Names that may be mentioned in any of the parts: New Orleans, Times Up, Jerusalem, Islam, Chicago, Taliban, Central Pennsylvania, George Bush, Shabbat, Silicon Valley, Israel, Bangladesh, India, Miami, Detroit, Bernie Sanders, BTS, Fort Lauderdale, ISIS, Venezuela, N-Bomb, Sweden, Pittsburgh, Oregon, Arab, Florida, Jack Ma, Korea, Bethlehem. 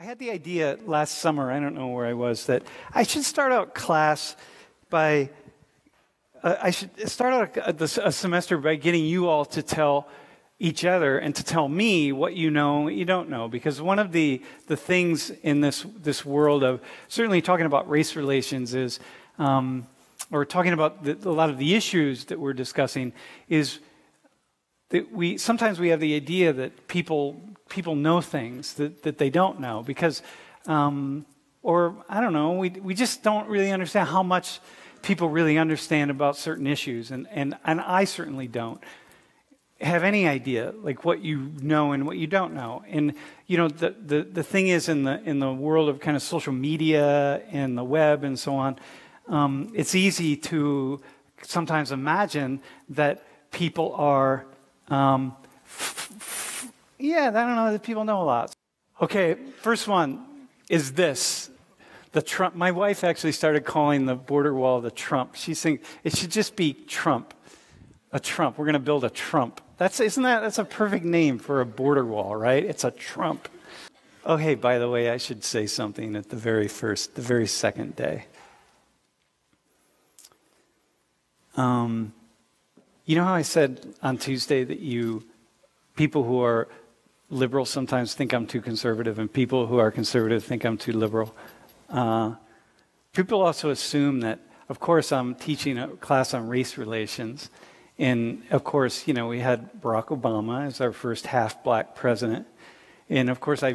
I had the idea last summer, I don't know where I was, that I should start out class by, I should start out a semester by getting you all to tell each other and to tell me what you know, what you don't know. Because one of the things in this world of certainly talking about race relations is, or talking about a lot of the issues that we're discussing, is that sometimes we have the idea that people know things that they don't know because, or I don't know, we just don't really understand how much people really understand about certain issues, and I certainly don't have any idea like what you know and what you don't know. And you know, the thing is, in the world of kind of social media and the web and so on, it's easy to sometimes imagine that people are yeah, I don't know that people know a lot. Okay, first one is this. The Trump. My wife actually started calling the border wall the Trump. She's saying it should just be Trump. A Trump. We're going to build a Trump. That's a perfect name for a border wall, right? It's a Trump. Oh, hey, by the way, I should say something at the very second day. You know how I said on Tuesday that people who are liberal sometimes think I'm too conservative, and people who are conservative think I'm too liberal. People also assume that, of course, I'm teaching a class on race relations, and of course, you know, we had Barack Obama as our first half-black president, and of course, I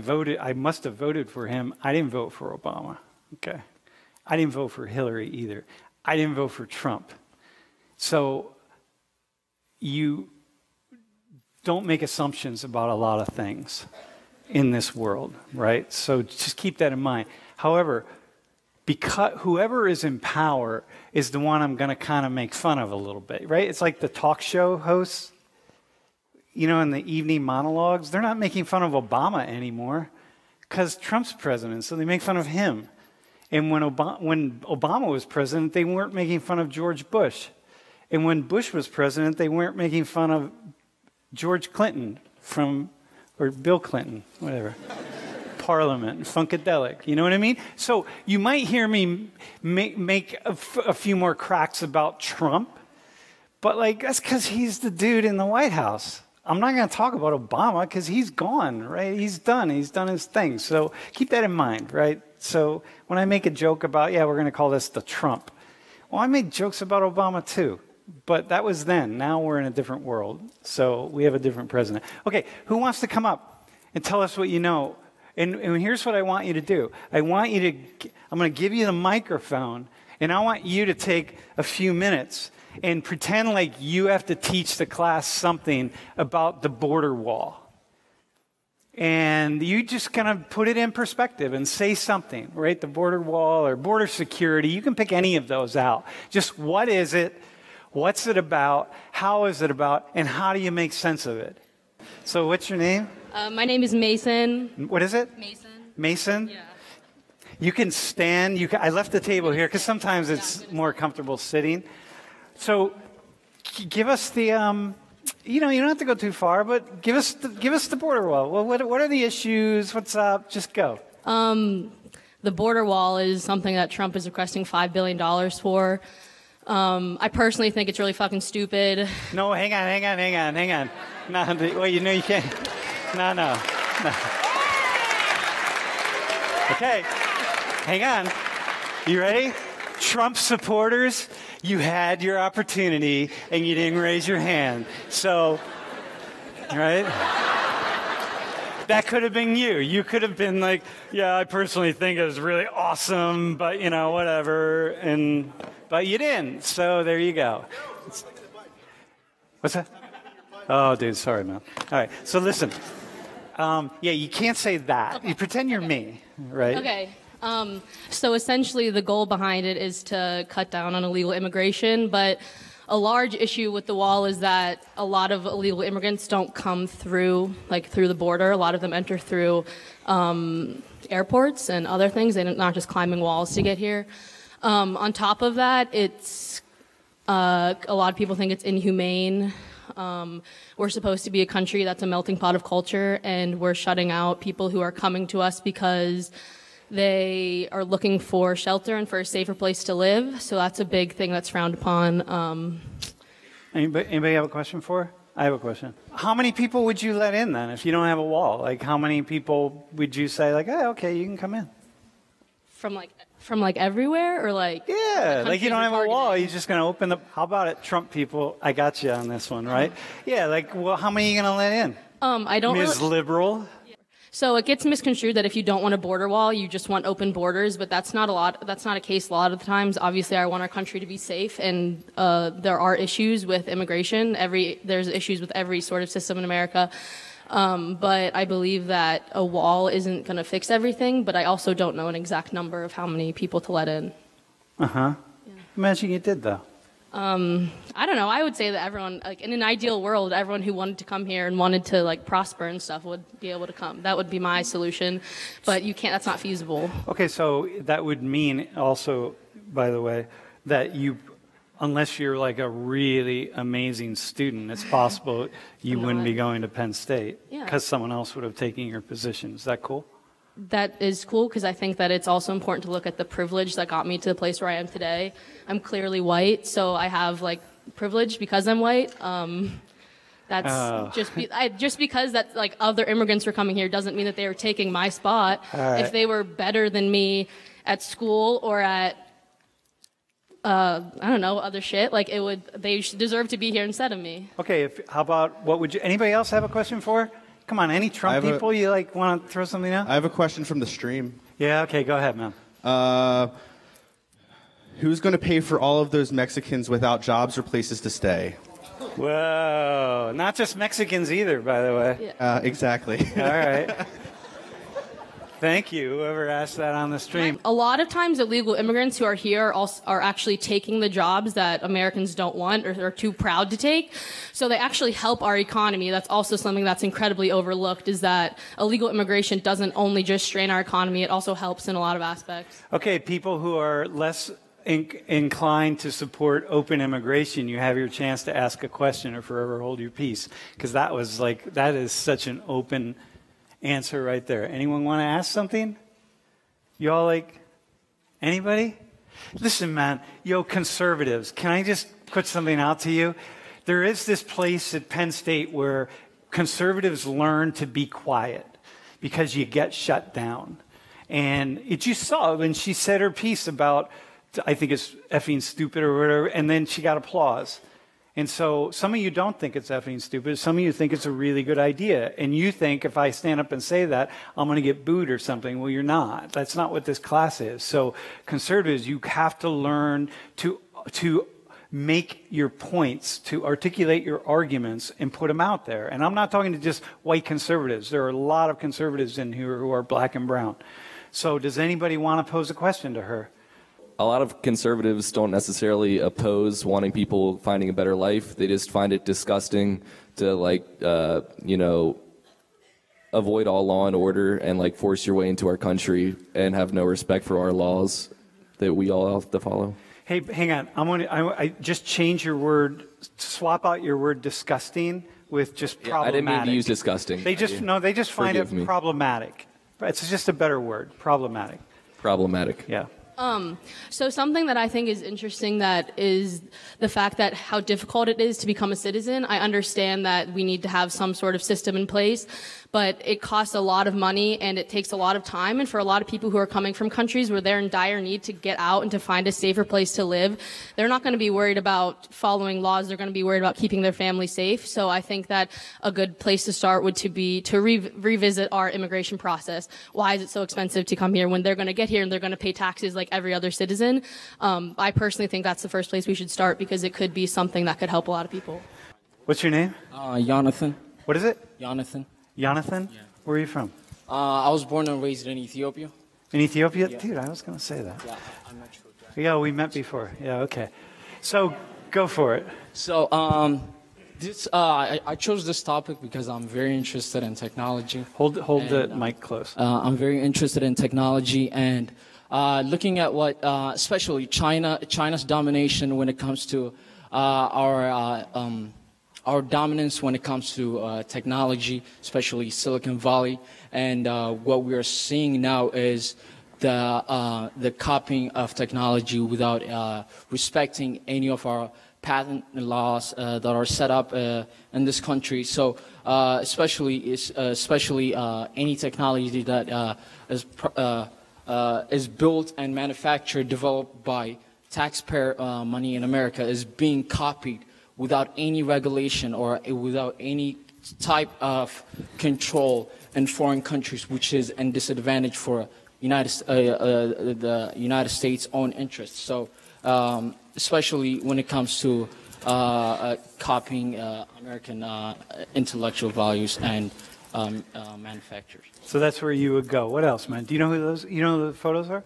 must have voted for him. I didn't vote for Obama, okay? I didn't vote for Hillary either. I didn't vote for Trump. So, you don't make assumptions about a lot of things in this world, right? So just keep that in mind. However, because whoever is in power is the one I'm going to kind of make fun of a little bit, right? It's like the talk show hosts, you know, in the evening monologues. They're not making fun of Obama anymore because Trump's president, so they make fun of him. And when Obama was president, they weren't making fun of George Bush. And when Bush was president, they weren't making fun of George Clinton or Bill Clinton, whatever, Parliament, Funkadelic, you know what I mean? So you might hear me make a few more cracks about Trump, but like that's because he's the dude in the White House. I'm not going to talk about Obama because he's gone, right? He's done his thing. So keep that in mind, right? So when I make a joke about, yeah, we're going to call this the Trump, well, I made jokes about Obama too. But that was then. Now we're in a different world. So we have a different president. Okay, who wants to come up and tell us what you know? And here's what I want you to do. I'm going to give you the microphone, and I want you to take a few minutes and pretend like you have to teach the class something about the border wall. And you just kind of put it in perspective and say something, right? The border wall or border security. You can pick any of those out. Just what is it? What's it about? How is it about? And how do you make sense of it? So what's your name? My name is Mason. What is it? Mason. Mason? Yeah. You can stand. I left the table here because sometimes it's more comfortable sitting. So give us the, you know, you don't have to go too far, but give us the border wall. Well, what are the issues? What's up? Just go. The border wall is something that Trump is requesting $5 billion for. I personally think it's really fucking stupid. No, hang on. No, well, you know you can't. No. Okay, hang on. You ready? Trump supporters, you had your opportunity and you didn't raise your hand. So, right? That could have been you. You could have been like, yeah, I personally think it was really awesome, but you know, whatever, and... But you didn't, so there you go. What's that? Oh, dude, sorry, man. All right, so listen. Yeah, you can't say that. Okay. You pretend you're me, right? Okay. So essentially the goal behind it is to cut down on illegal immigration, but a large issue with the wall is that a lot of illegal immigrants don't come through, like through the border. A lot of them enter through airports and other things. They're not just climbing walls to get here. On top of that, a lot of people think it's inhumane We're supposed to be a country that's a melting pot of culture, and we're shutting out people who are coming to us because they are looking for shelter and for a safer place to live. So that's a big thing that's frowned upon. Anybody have a question for her? I have a question. How many people would you let in then if you don't have a wall? Like, how many people would you say, like, oh, okay, you can come in? From like everywhere, or like? Yeah, like you don't have a wall. You're just going to open the. How about it, Trump people? I got you on this one, right? Yeah, like, well, how many are you going to let in? I don't. Ms. Liberal. So it gets misconstrued that if you don't want a border wall, you just want open borders, but that's not a lot. That's not a case a lot of the times. Obviously, I want our country to be safe, and there are issues with immigration. There's issues with every sort of system in America, but I believe that a wall isn't going to fix everything. But I also don't know an exact number of how many people to let in. Yeah. Imagine you did though. I don't know. I would say that everyone, like in an ideal world, everyone who wanted to come here and wanted to like prosper and stuff would be able to come. That would be my solution, but you can't, that's not feasible. Okay. So that would mean also, by the way, that you, unless you're like a really amazing student, it's possible you wouldn't be going to Penn State because someone else would have taken your position. Is that cool? That is cool, because I think that it's also important to look at the privilege that got me to the place where I am today. I'm clearly white, so I have like privilege because I'm white. That's just because that like other immigrants were coming here doesn't mean that they were taking my spot. If they were better than me at school or at I don't know, other shit, like it would, they deserve to be here instead of me. Okay, how about what would you? Anybody else have a question for? Come on, any Trump people you like want to throw something out? I have a question from the stream. Yeah, okay, go ahead, man. Who's going to pay for all of those Mexicans without jobs or places to stay? Whoa, not just Mexicans either, by the way. Yeah. Exactly. All right. Thank you, whoever asked that on the stream. A lot of times illegal immigrants who are here are actually taking the jobs that Americans don't want or are too proud to take. So they actually help our economy. That's also something that's incredibly overlooked, is that illegal immigration doesn't only just strain our economy, it also helps in a lot of aspects. Okay, people who are less inclined to support open immigration, you have your chance to ask a question or forever hold your peace. Because that was like, that is such an open answer right there. Anyone want to ask something? Y'all like, anybody? Listen, man, yo, conservatives, can I just put something out to you? There is this place at Penn State where conservatives learn to be quiet because you get shut down. And it, you saw when she said her piece about, I think it's effing stupid or whatever, and then she got applause. And so some of you don't think it's effing stupid. Some of you think it's a really good idea. And you think if I stand up and say that, I'm going to get booed or something. Well, you're not. That's not what this class is. So conservatives, you have to learn to make your points, to articulate your arguments and put them out there. And I'm not talking to just white conservatives. There are a lot of conservatives in here who are black and brown. So does anybody want to pose a question to her? A lot of conservatives don't necessarily oppose wanting people finding a better life. They just find it disgusting to, like, you know, avoid all law and order and, like, force your way into our country and have no respect for our laws that we all have to follow. Hey, hang on. I just change your word, swap out your word disgusting with just problematic. I didn't mean to use disgusting. They just find it problematic. It's just a better word, problematic. Problematic. Yeah. So something that I think is interesting that is the fact that how difficult it is to become a citizen. I understand that we need to have some sort of system in place, but it costs a lot of money and it takes a lot of time. And for a lot of people who are coming from countries where they're in dire need to get out and to find a safer place to live, they're not going to be worried about following laws. They're going to be worried about keeping their family safe. So I think that a good place to start would be to revisit our immigration process. Why is it so expensive to come here when they're going to get here and they're going to pay taxes like every other citizen? I personally think that's the first place we should start, because it could be something that could help a lot of people. What's your name? Jonathan. What is it? Jonathan. Jonathan? Yeah. Where are you from? I was born and raised in Ethiopia. In Ethiopia? Yeah. Dude, I was going to say that. Yeah, I'm not sure. Yeah, we met before. Yeah, okay. So, go for it. So, I chose this topic because I'm very interested in technology. Hold the mic close. I'm very interested in technology and looking at what, especially China's domination when it comes to our our dominance when it comes to technology, especially Silicon Valley. And what we are seeing now is the copying of technology without respecting any of our patent laws that are set up in this country. So especially any technology that is built and manufactured, developed by taxpayer money in America is being copied without any regulation or without any type of control in foreign countries, which is a disadvantage for the United States' own interests. So especially when it comes to copying American intellectual values and manufacturers. So that's where you would go. What else, man? Do you know who those? You know who the photos are?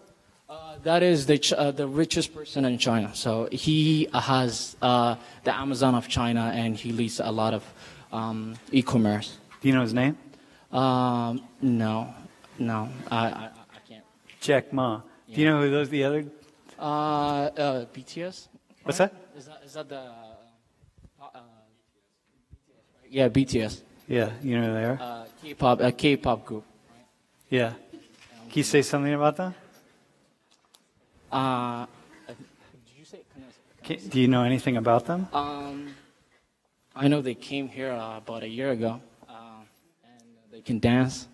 That is the richest person in China. So he has the Amazon of China, and he leads a lot of e-commerce. Do you know his name? No, I can't. Jack Ma. Yeah. Do you know who those the other? BTS. What's that? Is that the? Yeah, BTS. Yeah, you know who they are. K-pop, a K-pop group. Right? Yeah. Can you say something about that? Did you say? Can I say? Do you know anything about them? I know they came here about a year ago, and they can dance.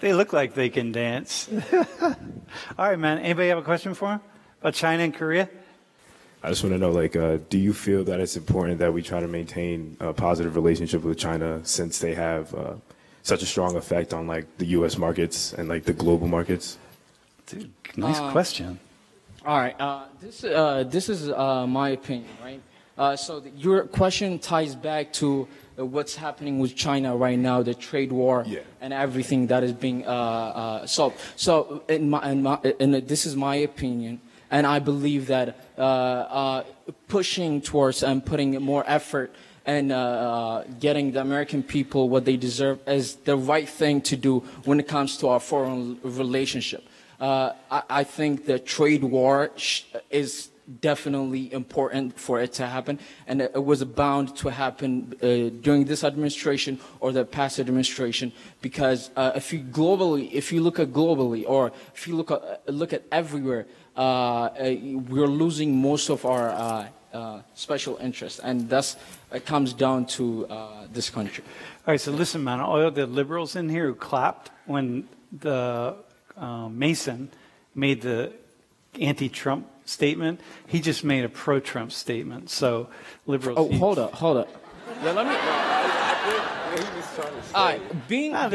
They look like they can dance. All right, man. Anybody have a question for him about China and Korea? I just want to know, like, do you feel that it's important that we try to maintain a positive relationship with China since they have such a strong effect on, like, the U.S. markets and, like, the global markets? Dude, nice question. All right, this is my opinion, right? So your question ties back to what's happening with China right now, the trade war, yeah, and everything that is being solved. So this is my opinion, and I believe that pushing towards and putting more effort and getting the American people what they deserve is the right thing to do when it comes to our foreign relationship. I think the trade war is definitely important for it to happen, and it was bound to happen during this administration or the past administration, because if you look at globally, or if you look at everywhere, we're losing most of our special interests, and thus it comes down to this country. All right, so listen, man, all the liberals in here who clapped when the Mason made the anti-Trump statement, he just made a pro-Trump statement. So liberals. Oh, hold up. Yeah, let me. Being a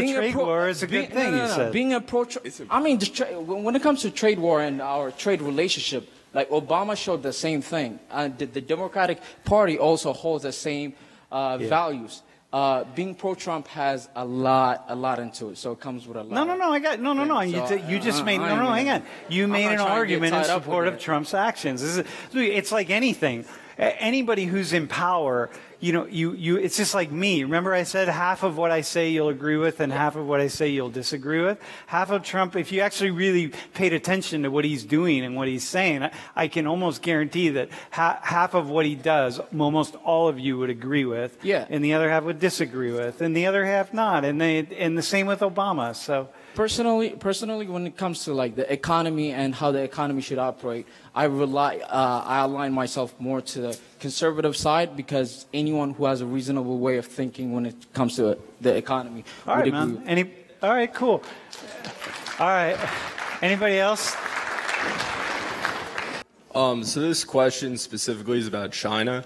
pro-Trump. I mean, when it comes to trade war and our trade relationship, like Obama showed the same thing, and the Democratic Party also holds the same values. Being pro-Trump has a lot into it, so it comes with a lot. No. You made an argument in support of Trump's actions. It's like anything. Anybody who's in power, you know, it's just like me. Remember I said half of what I say you'll agree with and half of what I say you'll disagree with? Half of Trump, if you actually really paid attention to what he's doing and what he's saying, I can almost guarantee that half of what he does, almost all of you would agree with. Yeah. And the other half would disagree with. And the other half not. And the same with Obama. So personally, when it comes to like the economy and how the economy should operate, I align myself more to the conservative side, because anyone who has a reasonable way of thinking when it comes to the economy would agree. All right, cool. All right, anybody else? So this question specifically is about China.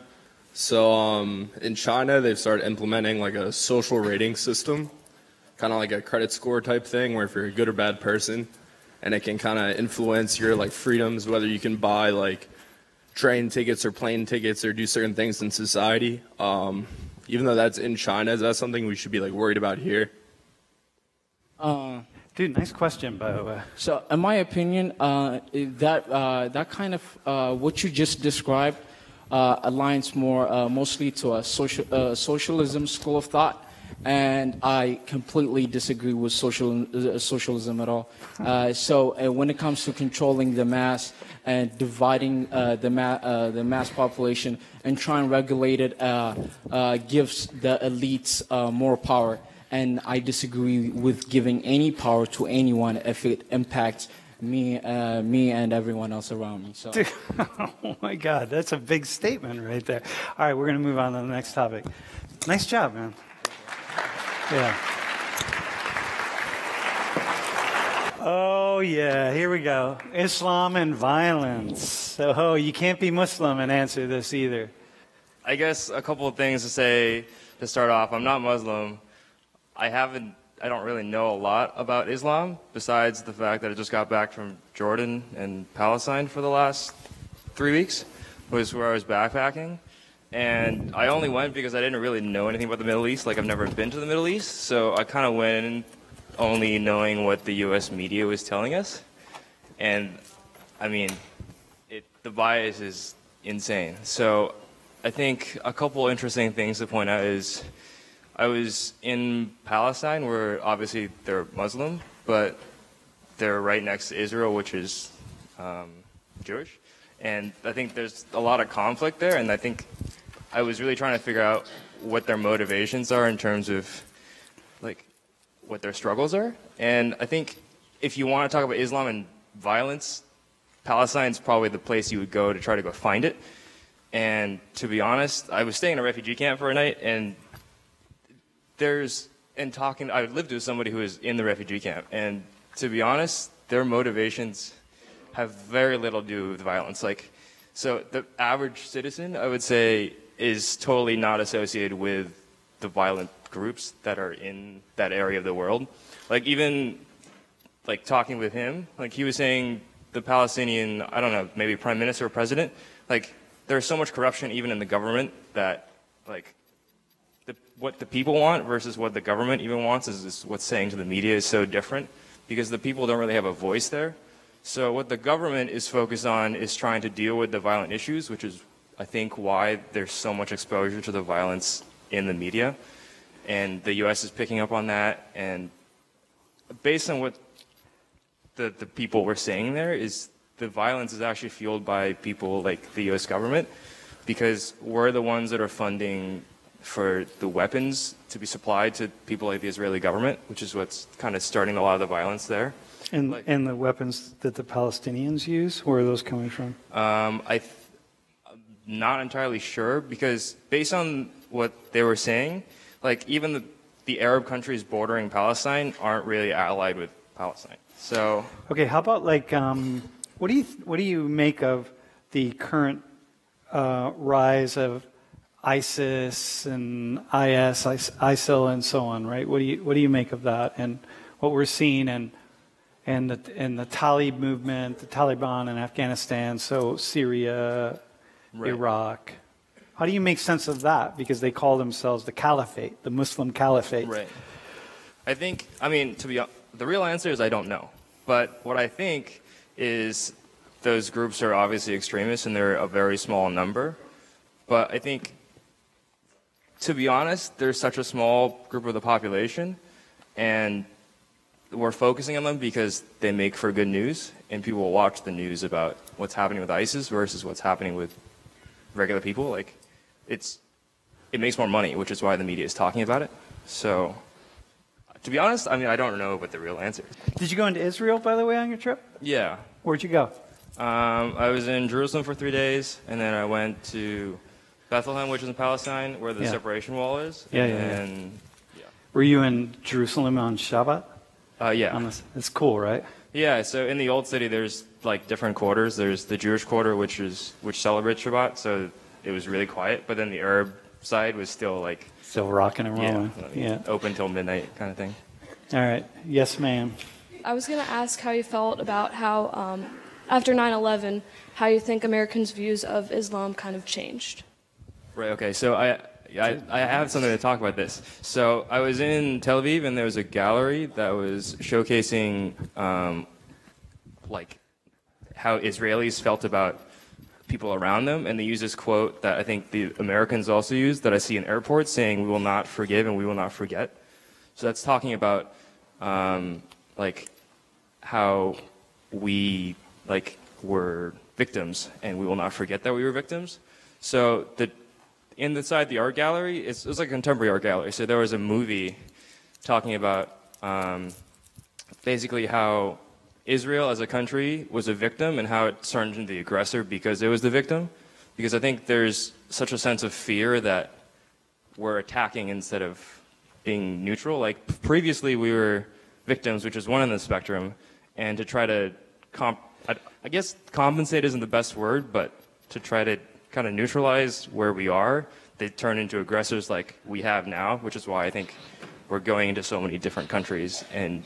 So in China, they've started implementing like a social rating system, kind of like a credit score type thing, where if you're a good or bad person, and it can kind of influence your like freedoms, whether you can buy like train tickets or plane tickets or do certain things in society. Even though that's in China, is that something we should be like worried about here? Dude, nice question, by the way. So in my opinion, that kind of what you just described aligns mostly to a socialism school of thought. and I completely disagree with socialism at all. So when it comes to controlling the mass and dividing the mass population and trying to regulate it gives the elites more power. And I disagree with giving any power to anyone if it impacts me and everyone else around me. So. Oh my God, that's a big statement right there. All right, we're going to move on to the next topic. Nice job, man. Yeah. Oh yeah, here we go. Islam and violence. Oh, you can't be Muslim and answer this either. I guess a couple of things to say to start off. I'm not Muslim. I don't really know a lot about Islam, besides the fact that I just got back from Jordan and Palestine for the last 3 weeks, was where I was backpacking. And I only went because I didn't really know anything about the Middle East. Like, I've never been to the Middle East, so I kind of went in only knowing what the U.S. media was telling us. And, I mean, the bias is insane. So I think a couple interesting things to point out is, I was in Palestine, where obviously they're Muslim, but they're right next to Israel, which is Jewish. And I think there's a lot of conflict there, and I think I was really trying to figure out what their motivations are in terms of, like, what their struggles are. And I think if you want to talk about Islam and violence, Palestine's probably the place you would go to try to go find it. And to be honest, I was staying in a refugee camp for a night, and I lived with somebody who was in the refugee camp, and to be honest, their motivations have very little to do with violence. Like, so the average citizen, I would say, is totally not associated with the violent groups that are in that area of the world. Like, even, like, talking with him, like, he was saying the Palestinian, I don't know, maybe prime minister or president, like, there's so much corruption even in the government that, like, what the people want versus what the government even wants is what's saying to the media is so different, because the people don't really have a voice there. So what the government is focused on is trying to deal with the violent issues, which is, I think, why there's so much exposure to the violence in the media. And the U.S. is picking up on that. And based on what the people were saying there, is the violence is actually fueled by people like the U.S. government, because we're the ones that are funding for the weapons to be supplied to people like the Israeli government, which is what's kind of starting a lot of the violence there. And, like, and the weapons that the Palestinians use, where are those coming from? I'm not entirely sure, because based on what they were saying, like, even the Arab countries bordering Palestine aren't really allied with Palestine. So okay, how about, like, what do you make of the current rise of ISIS and ISIL and so on, right? What do you make of that and what we're seeing and the Talib movement, the Taliban in Afghanistan, so Syria, right. Iraq. How do you make sense of that? Because they call themselves the Caliphate, the Muslim Caliphate. Right. I think, I mean, to be honest, the real answer is I don't know. But what I think is those groups are obviously extremists and they're a very small number. But I think, to be honest, there's such a small group of the population, and we're focusing on them because they make for good news, and people will watch the news about what's happening with ISIS versus what's happening with regular people. Like, it makes more money, which is why the media is talking about it. So, to be honest, I mean, I don't know what the real answer is. Did you go into Israel, by the way, on your trip? Yeah. Where'd you go? I was in Jerusalem for 3 days, and then I went to Bethlehem, which is in Palestine, where the separation wall is. Yeah. Were you in Jerusalem on Shabbat? Yeah. It's cool, right? Yeah. So in the old city, there's, like, different quarters. There's the Jewish quarter, which celebrates Shabbat, so it was really quiet. But then the Arab side was still, like, still rocking and rolling. Yeah. Open till midnight, kind of thing. All right. Yes, ma'am. I was going to ask how you felt about how after 9/11, how you think Americans' views of Islam kind of changed. Right, okay, so I have something to talk about this. So I was in Tel Aviv, and there was a gallery that was showcasing, like, how Israelis felt about people around them, and they used this quote that I think the Americans also use that I see in airports, saying, "We will not forgive and we will not forget." So that's talking about like how we were victims, and we will not forget that we were victims. So inside the art gallery, it was like a contemporary art gallery. So there was a movie talking about basically how Israel as a country was a victim and how it turned into the aggressor because it was the victim. Because I think there's such a sense of fear that we're attacking instead of being neutral. Like previously we were victims, which is one end of the spectrum, and to try to, I guess compensate isn't the best word, but to try to kind of neutralize where we are, they turn into aggressors like we have now, which is why I think we're going into so many different countries and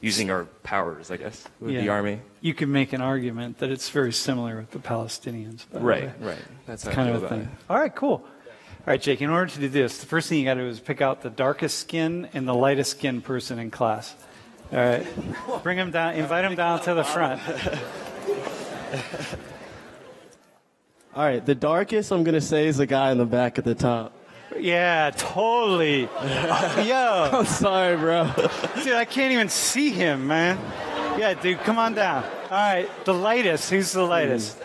using our powers, I guess, with the army. You can make an argument that it's very similar with the Palestinians. Right. That's kind of a thing. All right, cool. All right, Jake, in order to do this, the first thing you got to do is pick out the darkest skin and the lightest skin person in class. All right. Bring them down, invite them down to the front. All right, the darkest I'm going to say is the guy in the back at the top. Yeah, totally. Yo. I'm sorry, bro. Dude, I can't even see him, man. Yeah, dude, come on down. All right, the lightest. Who's the lightest?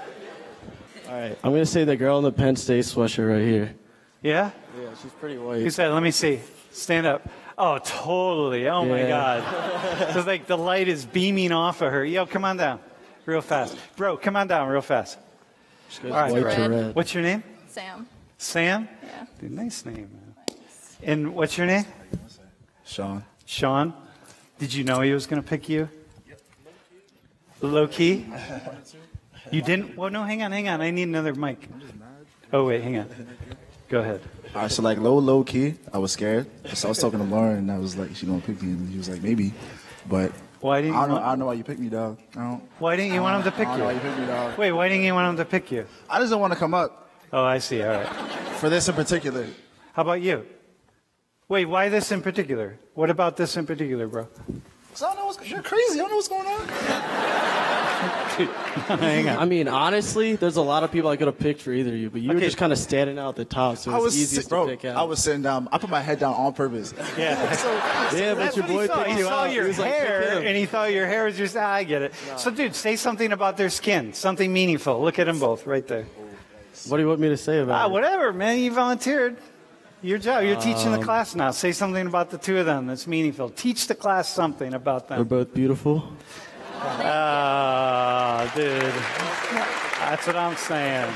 All right, I'm going to say the girl in the Penn State sweatshirt right here. Yeah? Yeah, she's pretty white. Who said? Let me see. Stand up. Oh, totally. Oh, my God. So, like, the light is beaming off of her. Yo, come on down real fast. Bro, come on down real fast. All right. Red. What's your name? Sam. Sam? Yeah. Dude, nice name, man. Thanks. And what's your name? Sean. Sean? Did you know he was going to pick you? Yep. Low key? You didn't? Well, no, hang on. I need another mic. Oh, wait, hang on. Go ahead. All right, so like low key, I was scared. So I was talking to Lauren, and I was like, she going to pick me? And he was like, maybe. But why didn't I don't know why you picked me, dog. Why didn't you want him to pick you? I don't know why you picked me, dog. Wait, why didn't you want him to pick you? I just don't want to come up. Oh, I see. All right. For this in particular. How about you? Wait, why this in particular? What about this in particular, bro? Because I don't know you're crazy. I don't know what's going on. Dude, hang on. I mean, honestly, there's a lot of people I could have picked for either of you, but you were just kind of standing out at the top, so it was easiest to pick out. I was sitting down. I put my head down on purpose. Yeah. But your boy picked you out. He saw your hair, and he thought your hair was just, I get it. No. So, dude, say something about their skin, something meaningful. Look at them both right there. What do you want me to say about it? Whatever, man. You volunteered. Your job. You're teaching the class now. Say something about the two of them that's meaningful. Teach the class something about them. They're both beautiful. Dude. That's what I'm saying.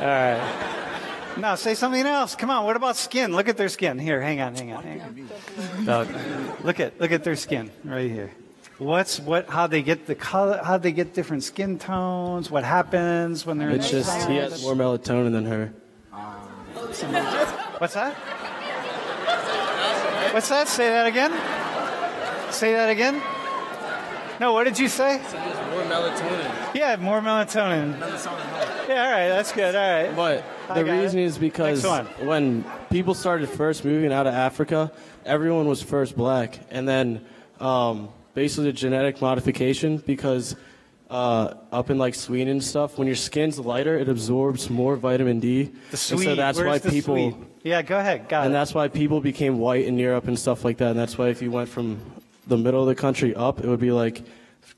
All right. Now, say something else. Come on. What about skin? Look at their skin. Here, hang on. Look at their skin right here. How they get the color? How they get different skin tones? What happens when they're? It's in just he has more melatonin than her. What's that? What's that? Say that again. Say that again. No, what did you say? So there's more melatonin. Yeah, more melatonin. Yeah, all right, that's good. All right. But the reason is because when people started first moving out of Africa, everyone was first black, and then. Basically a genetic modification because up in like Sweden and stuff, when your skin's lighter, it absorbs more vitamin D. The Swede, so that's why people. Swede? Yeah, go ahead. Got it. And that's why people became white in Europe and stuff like that. And that's why if you went from the middle of the country up, it would be like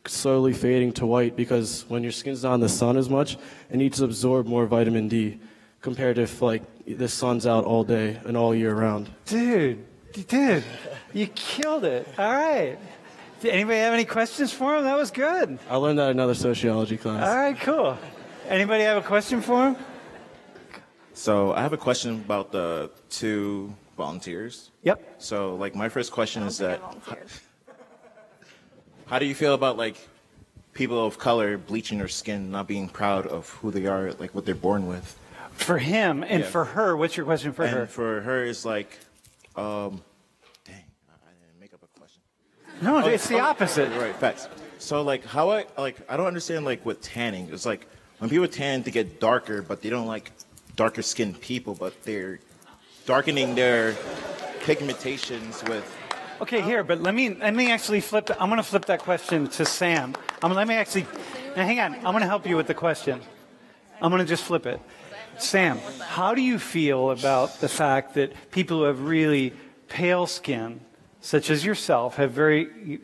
slowly fading to white because when your skin's not in the sun as much, it needs to absorb more vitamin D compared to if like the sun's out all day and all year round. Dude, you killed it. All right. Did anybody have any questions for him? That was good. I learned that in another sociology class. All right, cool. Anybody have a question for him? So I have a question about the two volunteers. Yep. So, like, my first question is that how do you feel about, like, people of color bleaching their skin, not being proud of who they are, like, what they're born with? For him and for her, what's your question for her? And for her is, like, no, it's the opposite. Right, facts. So, like, how I don't understand, like, with tanning. It's like, when people tan, they get darker, but they don't like darker-skinned people, but they're darkening their pigmentations with... Okay, here, but let me actually flip... I'm going to flip that question to Sam. Now, hang on. I'm going to help you with the question. I'm going to just flip it. Sam, how do you feel about the fact that people who have really pale skin, such as yourself, have very,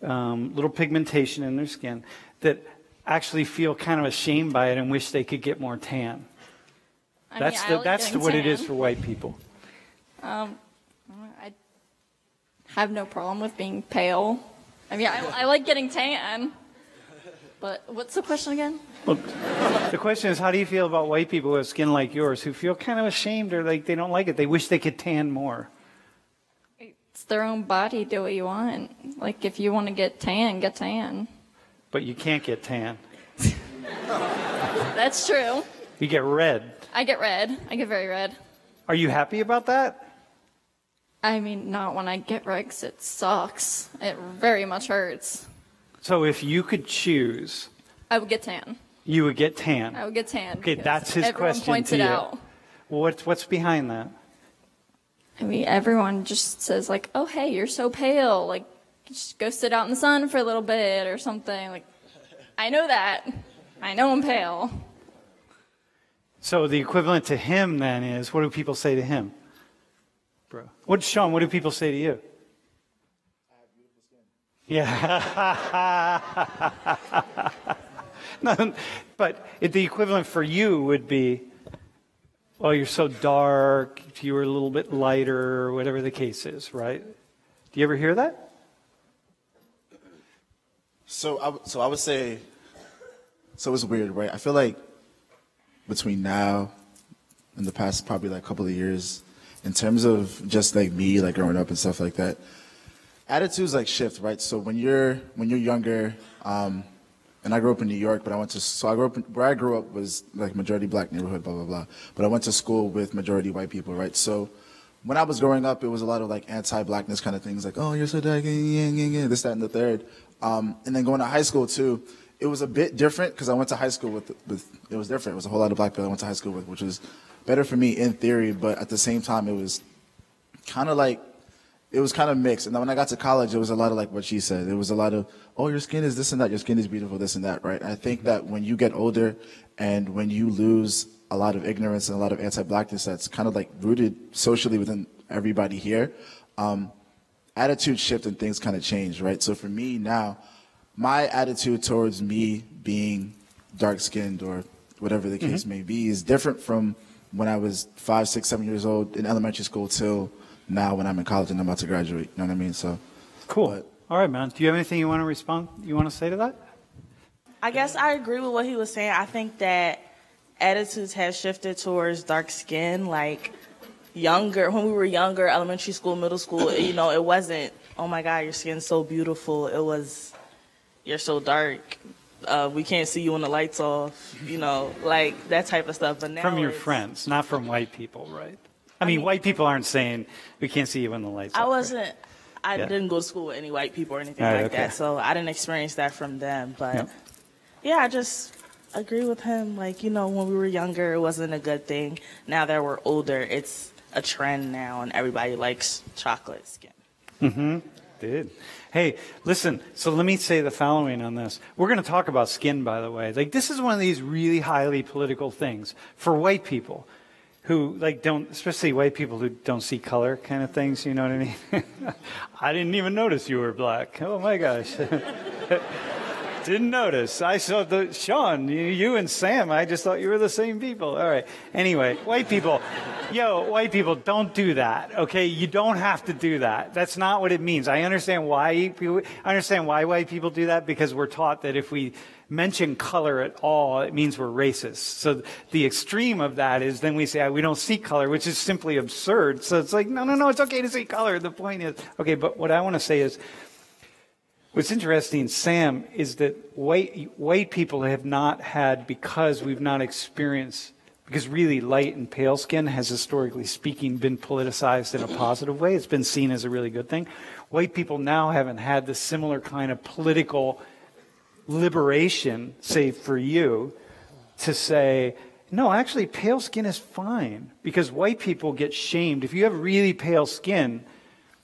little pigmentation in their skin, that actually feel kind of ashamed by it and wish they could get more tan? That's what it is for white people. I have no problem with being pale. I mean, I like getting tan. But what's the question again? Well, the question is, how do you feel about white people who have skin like yours, who feel kind of ashamed or like they don't like it? They wish they could tan more. It's their own body. Do what you want. Like, if you want to get tan, get tan. But you can't get tan. That's true. You get red. I get red. I get very red. Are you happy about that? I mean, not when I get red, 'cause it sucks. It very much hurts. So if you could choose... I would get tan. You would get tan. I would get tan. Okay, that's his question to you. Everyone points it out. What's behind that? I mean, everyone just says, like, oh, hey, you're so pale. Like, just go sit out in the sun for a little bit or something. Like, I know that. I know I'm pale. So the equivalent to him, then, is what do people say to him? Bro. Sean, what do people say to you? Yeah. No, but the equivalent for you would be, well, you're so dark, if you were a little bit lighter, or whatever the case is, right? Do you ever hear that? So I would say, so it's weird, right? I feel like between now and the past probably like couple of years, in terms of just like me, like growing up and stuff like that, attitudes like shift, right? So when you're younger, and I grew up in New York, but where I grew up was like majority black neighborhood, blah blah blah. But I went to school with majority white people, right? So when I was growing up, it was a lot of like anti-blackness kind of things, like, oh, you're so dark, this, that, and the third. And then going to high school too, it was a bit different because I went to high school with it was different. It was a whole lot of black people I went to high school with, which was better for me in theory, but at the same time, it was kind of like. It was kind of mixed. And then when I got to college, it was a lot of like what she said. It was a lot of, oh, your skin is this and that. Your skin is beautiful, this and that, right? I think that when you get older and when you lose a lot of ignorance and a lot of anti-blackness that's kind of like rooted socially within everybody here, attitude shift and things kind of change, right? So for me now, my attitude towards me being dark-skinned or whatever the case may be is different from when I was 5, 6, 7 years old in elementary school till... now when I'm in college and I'm about to graduate, you know what I mean? So, cool. But, all right, man. Do you have anything you want to say to that? I guess I agree with what he was saying. I think that attitudes have shifted towards dark skin. Like younger, when we were younger, elementary school, middle school, you know, it wasn't, oh my God, your skin's so beautiful. It was, you're so dark. We can't see you when the light's off, you know, like that type of stuff. But now from your friends, not from white people, right? I mean, white people aren't saying, we can't see you in the lights. I didn't go to school with any white people or anything like that, so I didn't experience that from them. But, yeah, I just agree with him. Like, you know, when we were younger, it wasn't a good thing. Now that we're older, it's a trend now, and everybody likes chocolate skin. Hey, listen, so let me say the following on this. We're going to talk about skin, by the way. Like, this is one of these really highly political things for white people. Who like don't, especially white people who don't see color kind of things, you know what I mean? I didn't even notice you were black. Oh my gosh. Didn't notice. I saw Sean, you and Sam, I just thought you were the same people. All right. Anyway, white people, white people, don't do that. Okay? You don't have to do that. That's not what it means. I understand why white people do that, because we're taught that if we mention color at all, it means we're racist. So the extreme of that is then we say, we don't see color, which is simply absurd. So it's like, no, it's okay to see color. The point is, okay, but what I want to say is, what's interesting, Sam, is that white people have not had, because we've not experienced, because really light and pale skin has historically speaking been politicized in a positive way. It's been seen as a really good thing. White people now haven't had the similar kind of political liberation, say for you, to say, no, actually pale skin is fine, because white people get shamed. If you have really pale skin,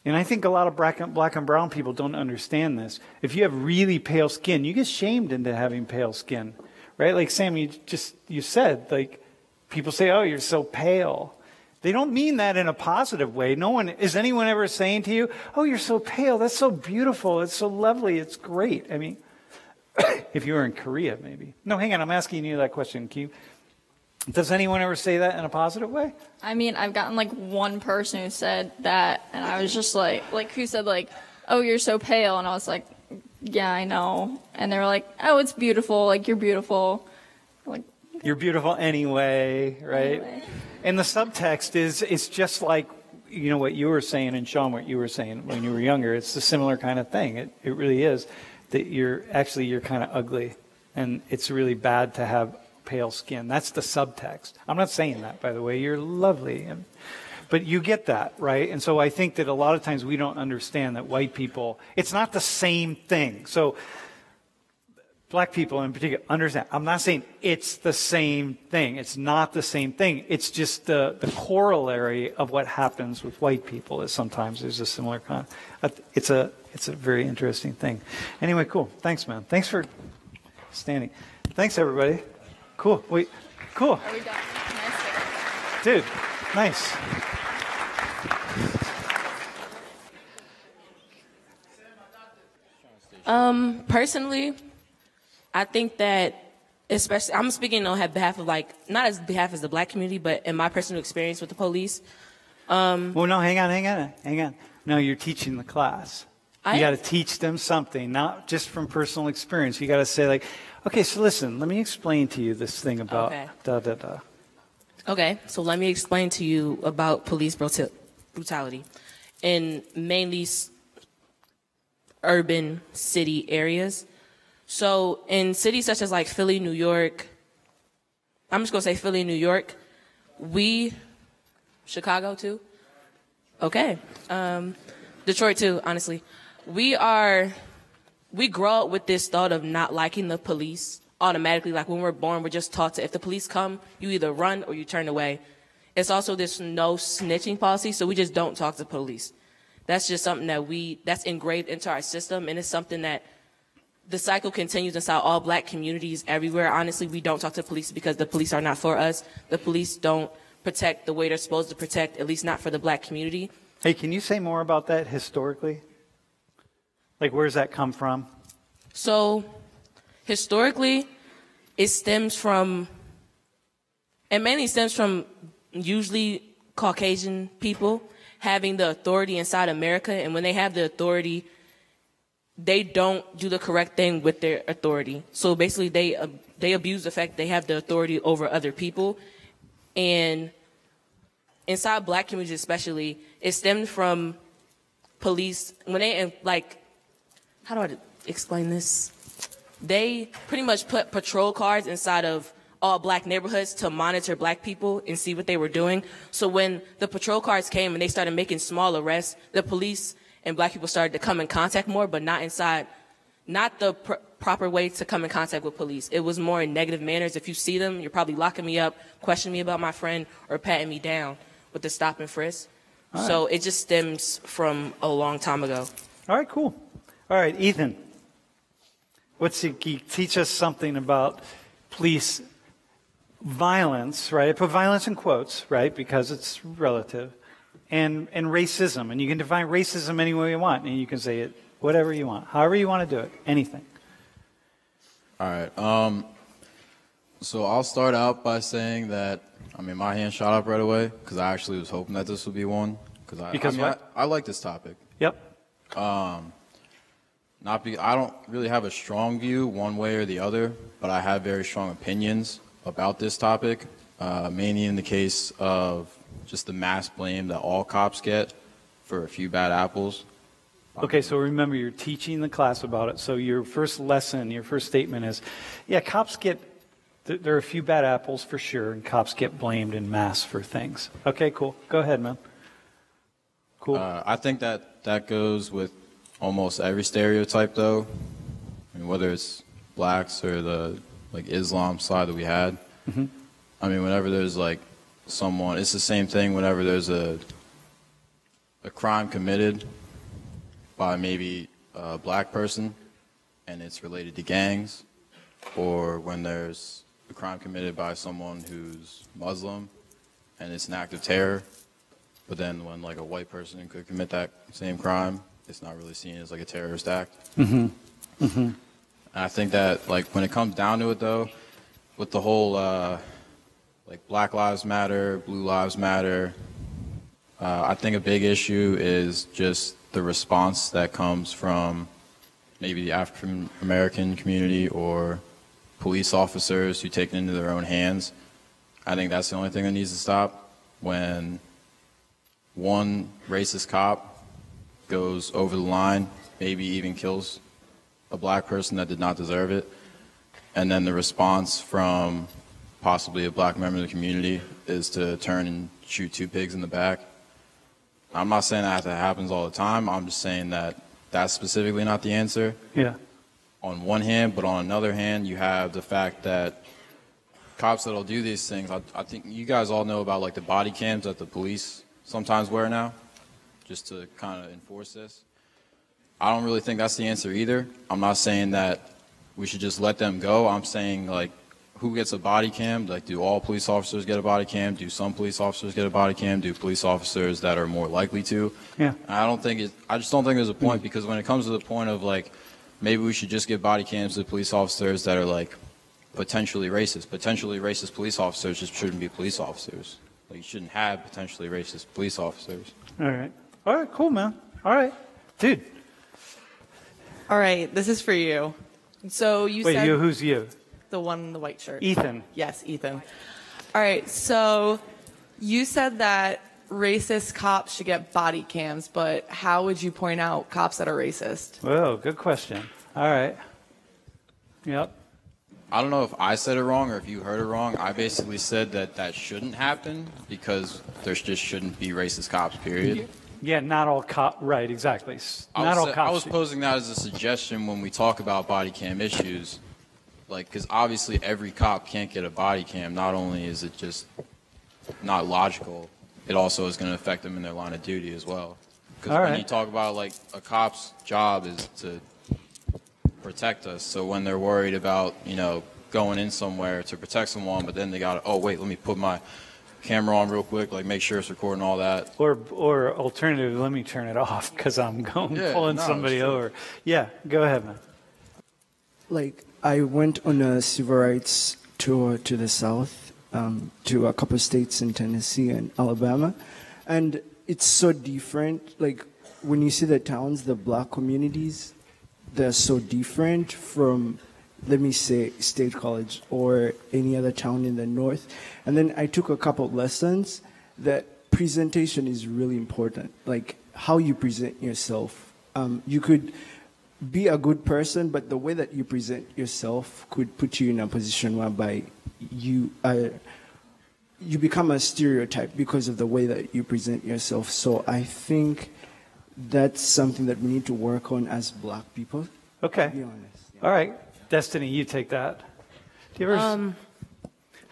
and I think a lot of black and brown people don't understand this, if you have really pale skin, you get shamed into having pale skin, right? Like Sam, you said, like, people say, oh, you're so pale. They don't mean that in a positive way. No one, is anyone ever saying to you, oh, you're so pale, that's so beautiful, it's so lovely, it's great. I mean, if you were in Korea, maybe. No, hang on, I'm asking you that question. Can you, does anyone ever say that in a positive way? I mean, I've gotten like one person who said that, and I was just like who said like, oh, you're so pale, and I was like, yeah, I know. And they were like, oh, it's beautiful, like you're beautiful. Like, okay. You're beautiful anyway, right? Anyway. And the subtext is, it's just like, you know, what you were saying, and Sean, what you were saying when you were younger. It's a similar kind of thing. It really is, that you're kind of ugly, and it's really bad to have pale skin. That's the subtext. I'm not saying that, by the way. You're lovely. And, but you get that, right? And so I think that a lot of times we don't understand that white people, it's not the same thing. So black people in particular, understand, I'm not saying it's the same thing. It's not the same thing. It's just the corollary of what happens with white people is sometimes there's a similar kind. It's a very interesting thing. Anyway, cool. Thanks, man. Thanks for standing. Thanks, everybody. Cool. Wait. Cool. Are we done? Nice. Dude, nice. Personally, I think that, especially, I'm speaking on behalf of, like, not as behalf as the black community, but in my personal experience with the police. Well, no, hang on. No, you're teaching the class. You got to teach them something, not just from personal experience. You got to say, like, okay, so listen, let me explain to you this thing about da-da-da. Okay, so let me explain to you about police brutality in mainly urban city areas. So in cities such as like Philly, New York, I'm just gonna say Philly, New York, Chicago too, okay, Detroit too, honestly, we grow up with this thought of not liking the police automatically. Like when we're born, we're just taught to, if the police come, you either run or you turn away. It's also this no snitching policy, so we just don't talk to police. That's just something that that's engraved into our system, and it's something that the cycle continues inside all black communities everywhere. Honestly, we don't talk to police because the police are not for us. The police don't protect the way they're supposed to protect, at least not for the black community. Hey, can you say more about that historically? Like, where does that come from? So, historically, it stems from, and mainly stems from usually Caucasian people having the authority inside America, and when they have the authority, they don't do the correct thing with their authority. So basically they abuse the fact they have the authority over other people. And inside black communities especially, it stemmed from police, when they, like, how do I explain this? They pretty much put patrol cars inside of all black neighborhoods to monitor black people and see what they were doing. So when the patrol cars came and they started making small arrests, the police and black people started to come in contact more, but not inside, not the proper way to come in contact with police. It was more in negative manners. If you see them, you're probably locking me up, questioning me about my friend, or patting me down with the stop and frisk. Right. So it just stems from a long time ago. All right, cool. All right, Ethan, teach us something about police violence, right? I put violence in quotes, right, because it's relative. And racism, and you can define racism any way you want, and you can say it whatever you want, however you want to do it, anything. All right. So I'll start out by saying that, I mean, my hand shot up right away because I actually was hoping that this would be one. I like this topic. Yep. I don't really have a strong view one way or the other, but I have very strong opinions about this topic, mainly in the case of just the mass blame that all cops get for a few bad apples. Okay, so remember, you're teaching the class about it. So your first lesson, your first statement is, yeah, cops get, there are a few bad apples for sure, and cops get blamed in mass for things. Okay, cool. Go ahead, man. Cool. I think that goes with almost every stereotype, though. I mean, whether it's blacks or the Islam side that we had. Mm-hmm. I mean, whenever there's someone, it's the same thing whenever there's a crime committed by maybe a black person and it's related to gangs, or when there's a a crime committed by someone who's Muslim and it's an act of terror, but then when like a white person could commit that same crime, it's not really seen as like a terrorist act. Mm-hmm. Mm-hmm. And I think that like when it comes down to it though, with the whole like Black Lives Matter, Blue Lives Matter, I think a big issue is just the response that comes from maybe the African American community or police officers who take it into their own hands. I think that's the only thing that needs to stop. When one racist cop goes over the line, maybe even kills a black person that did not deserve it, and then the response from possibly a black member of the community is to turn and shoot two pigs in the back. I'm not saying that happens all the time. I'm just saying that that's specifically not the answer. Yeah. On one hand, but on another hand, you have the fact that cops that'll do these things, I think you guys all know about like the body cams that the police sometimes wear now, just to kind of enforce this. I don't really think that's the answer either. I'm not saying that we should just let them go. I'm saying like, who gets a body cam? Like, do all police officers get a body cam? Do some police officers get a body cam? Do police officers that are more likely to? Yeah. I just don't think there's a point, because when it comes to the point of like, maybe we should just give body cams to police officers that are like potentially racist. Potentially racist police officers just shouldn't be police officers. Like, you shouldn't have potentially racist police officers. All right. All right, cool, man. All right. Dude. All right, this is for you. So you said— Wait, you, who's you? The one in the white shirt. Ethan. Yes, Ethan. All right, so you said that racist cops should get body cams, but how would you point out cops that are racist? Whoa, good question. All right. Yep. I don't know if I said it wrong or if you heard it wrong. I basically said that that shouldn't happen because there just shouldn't be racist cops, period. Yeah, not all cops. Right, exactly. Not all cops. I was posing that as a suggestion when we talk about body cam issues. Like, because obviously every cop can't get a body cam. Not only is it just not logical, it also is going to affect them in their line of duty as well. Because when you talk about, like, a cop's job is to protect us. So when they're worried about, you know, going in somewhere to protect someone, but then they got to, oh, wait, let me put my camera on real quick, like make sure it's recording all that. Or alternatively, let me turn it off because I'm going pulling somebody over. Yeah, go ahead, man. Like, I went on a civil rights tour to the South, to a couple of states in Tennessee and Alabama, and it's so different. Like, when you see the towns, the black communities, they're so different from, let me say, State College or any other town in the North. And then I took a couple of lessons that presentation is really important, like how you present yourself. You could be a good person, but the way that you present yourself could put you in a position whereby you become a stereotype because of the way that you present yourself. So I think that's something that we need to work on as black people. Okay. To be honest. Yeah. All right. Destiny, you take that. Do you ever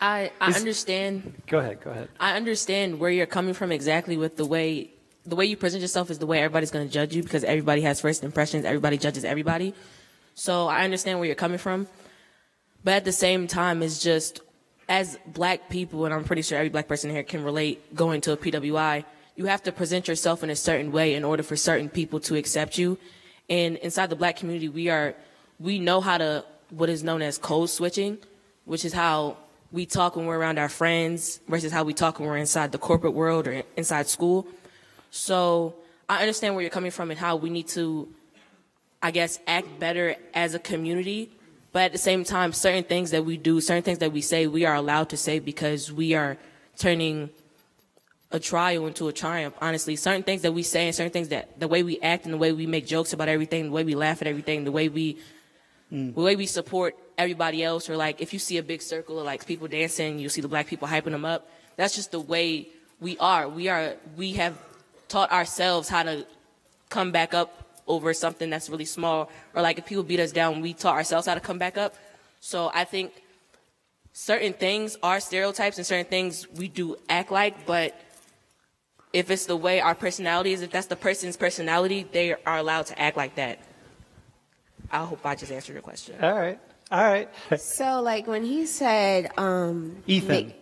I understand. Go ahead. Go ahead. I understand where you're coming from exactly with the way you present yourself is the way everybody's going to judge you, because everybody has first impressions. Everybody judges everybody. So I understand where you're coming from. But at the same time, it's just, as black people, and I'm pretty sure every black person here can relate, going to a PWI, you have to present yourself in a certain way in order for certain people to accept you. And inside the black community, we know how to, what is known as code switching, which is how we talk when we're around our friends versus how we talk when we're inside the corporate world or inside school. So I understand where you're coming from and how we need to, I guess, act better as a community. But at the same time, certain things that we do, certain things that we say, we are allowed to say because we are turning a trial into a triumph, honestly. Certain things that we say and certain things that the way we act and the way we make jokes about everything, the way we laugh at everything, the way we support everybody else. Or like if you see a big circle of like people dancing, you see the black people hyping them up. That's just the way we are. We have taught ourselves how to come back up over something that's really small, or like if people beat us down, we taught ourselves how to come back up. So I think certain things are stereotypes and certain things we do act like, but if it's the way our personality is, if that's the person's personality, they are allowed to act like that. I hope I just answered your question. All right. All right. So, like, when he said... Ethan.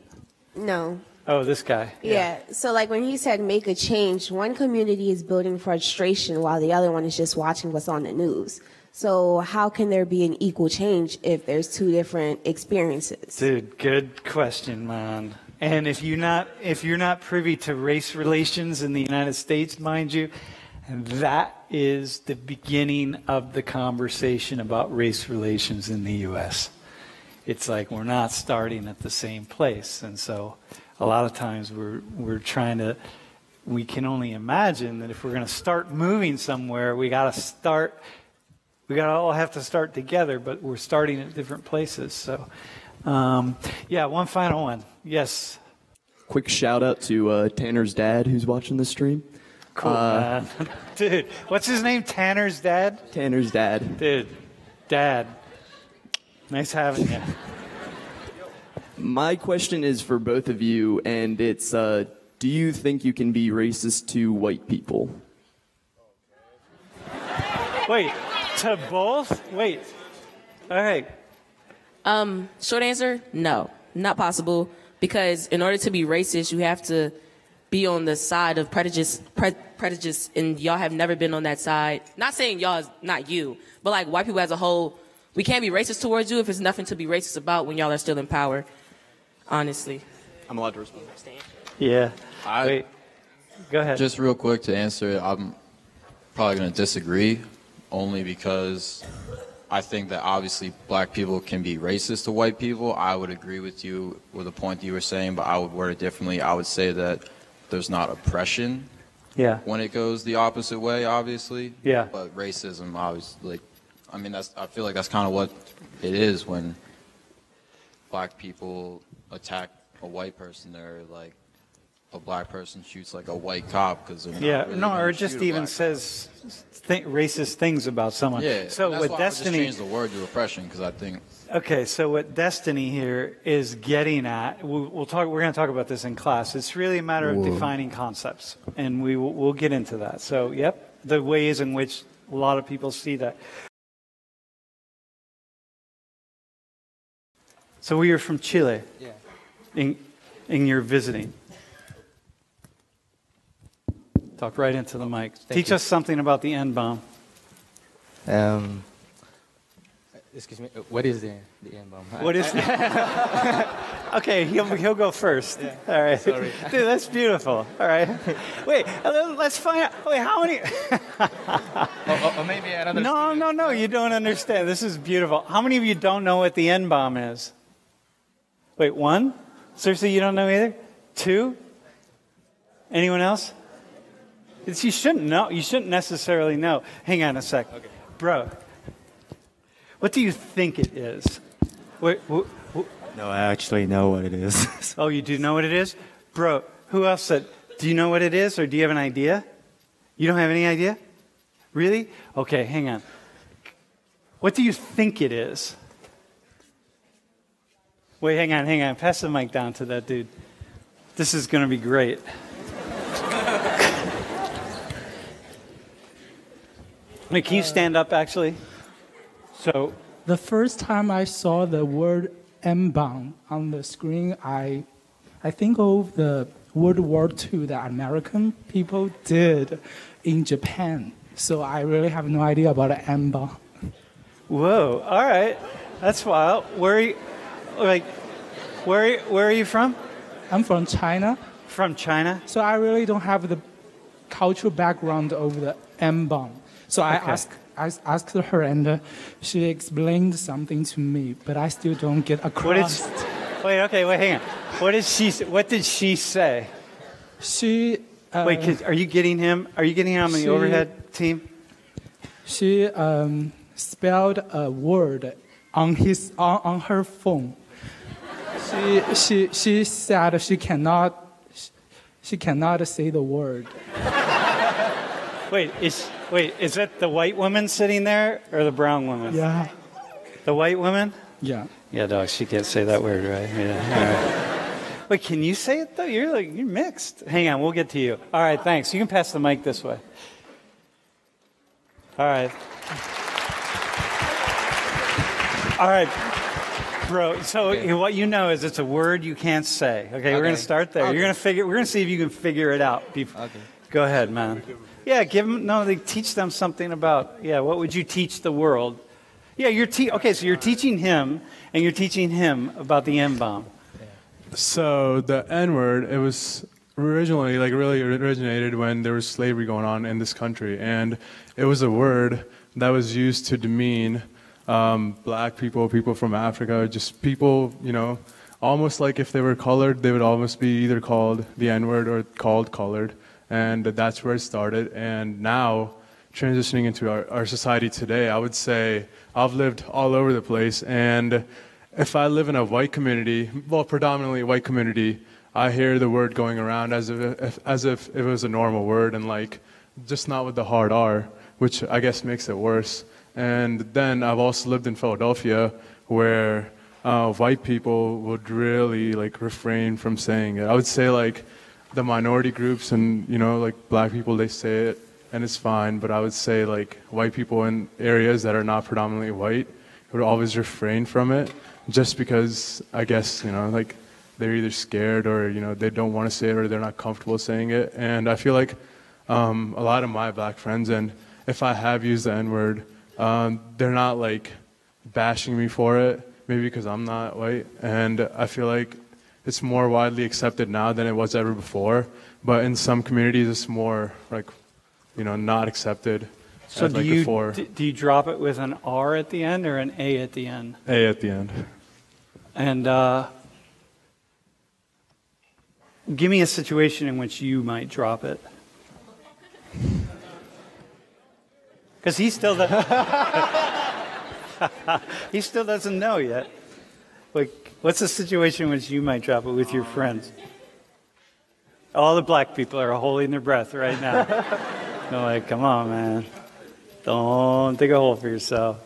No. Oh, this guy. Yeah. So, like, when he said make a change, one community is building frustration while the other one is just watching what's on the news. So how can there be an equal change if there's two different experiences? Dude, good question, man. And if you're not privy to race relations in the United States, mind you, that is the beginning of the conversation about race relations in the U.S. It's like we're not starting at the same place, and so a lot of times we can only imagine that if we're going to start moving somewhere, we all have to start together, but we're starting at different places. So, yeah, one final one. Yes. Quick shout out to Tanner's dad who's watching the stream. Cool. Dude, what's his name? Tanner's dad? Tanner's dad. Dude, dad. Nice having you. My question is for both of you, and it's do you think you can be racist to white people? Wait. To both? Wait. All right. Short answer, no. Not possible. Because in order to be racist, you have to be on the side of prejudice, and y'all have never been on that side. Not saying y'all is not you, but like white people as a whole, we can't be racist towards you if there's nothing to be racist about when y'all are still in power. Honestly. I'm allowed to respond. Yeah. Wait. Go ahead. Just real quick to answer, I'm probably going to disagree. Only because I think that obviously black people can be racist to white people. I would agree with you with the point that you were saying, but I would word it differently. I would say that there's not oppression when it goes the opposite way, obviously. Yeah. But racism, obviously, like, I mean, I feel like that's kind of what it is when black people attack a white person. They're like, a black person shoots like a white cop because they're not really or just even says racist things about someone. Yeah, so that's what Destiny I would just change the word to oppression because I think. Okay, so what Destiny here is getting at, we're going to talk about this in class. It's really a matter of defining concepts, and we'll get into that. So, yep, the ways in which a lot of people see that. So we are from Chile. Yeah. In your visiting. Talk right into the mic. Teach us something about the N-bomb. Excuse me, what is the N-bomb? What is the... Okay, he'll go first. Yeah. All right. Sorry. Dude, that's beautiful. All right. Wait, let's find out. Wait, how many... or maybe another... No, you don't understand. This is beautiful. How many of you don't know what the N-bomb is? Wait, one? Seriously, you don't know either? Two? Anyone else? You shouldn't know. You shouldn't necessarily know. Hang on a sec. Okay. Bro, what do you think it is? Wait. No, I actually know what it is. Oh, you do know what it is? Bro, who else said, do you know what it is or do you have an idea? You don't have any idea? Really? Okay, hang on. What do you think it is? Wait, hang on. Pass the mic down to that dude. This is going to be great. Wait, can you stand up, actually? So the first time I saw the word N-bomb on the screen, I think of the World War II that American people did in Japan. So I really have no idea about an N-bomb. Whoa! All right, that's wild. Where are you? Like, where are you from? I'm from China. From China. So I really don't have the cultural background of the N-bomb. So I asked her, and she explained something to me, but I still don't get across. Hang on. What did she say? She. Are you getting him? Are you getting him on the overhead team? She spelled a word on her phone. She said she cannot say the word. Wait, is that the white woman sitting there or the brown woman? Yeah. The white woman? Yeah. Yeah, dog, she can't say that word, right? Yeah. All right. Wait, can you say it, though? You're mixed. Hang on, we'll get to you. All right, thanks. You can pass the mic this way. All right. All right, bro. So okay. What you know is it's a word you can't say. Okay, okay. We're gonna start there. Okay. You're gonna figure. We're gonna see if you can figure it out. Okay. Go ahead, man. Yeah, give them. No, they teach them something about. Yeah, what would you teach the world? Yeah, you're okay. So you're teaching him, and you're teaching him about the N-bomb. So the N-word, it was originally, like, really originated when there was slavery going on in this country, and it was a word that was used to demean black people, people from Africa, just people, you know, almost like if they were colored, they would almost be either called the N-word or called colored, and that's where it started. And now, transitioning into our society today, I would say I've lived all over the place, and if I live in a white community, well, predominantly white community, I hear the word going around as if it was a normal word, and like just not with the hard R, which I guess makes it worse. And then I've also lived in Philadelphia, where white people would really like refrain from saying it. I would say like the minority groups and, you know, like black people, they say it and it's fine, but I would say like white people in areas that are not predominantly white would always refrain from it. Just because, I guess, you know, like they're either scared or, you know, they don't want to say it or they're not comfortable saying it. And I feel like a lot of my black friends, and if I have used the N-word, they're not like bashing me for it, maybe because I'm not white. And I feel like it's more widely accepted now than it was ever before. But in some communities, it's more like, you know, not accepted. So as, do, like, before. Do you drop it with an R at the end or an A at the end? A at the end. And give me a situation in which you might drop it. Because he still he still doesn't know yet. Like, what's the situation in which you might drop it with your friends? All the black people are holding their breath right now. They're like, come on, man. Don't dig a hole for yourself.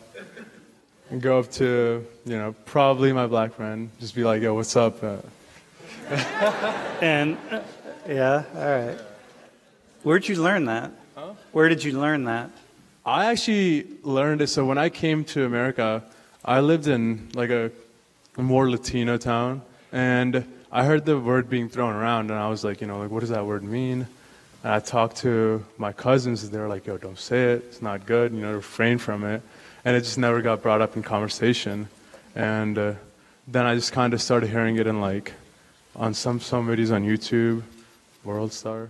And go up to, you know, probably my black friend. Just be like, yo, what's up? And, yeah, all right. Where'd you learn that? Huh? Where did you learn that? I actually learned it. So when I came to America, I lived in like a more Latino town. And I heard the word being thrown around. And I was like, you know, like, what does that word mean? And I talked to my cousins, and they were like, yo, don't say it. It's not good. You know, refrain from it. And it just never got brought up in conversation. And then I just kind of started hearing it in, like, on some videos on YouTube, World Star.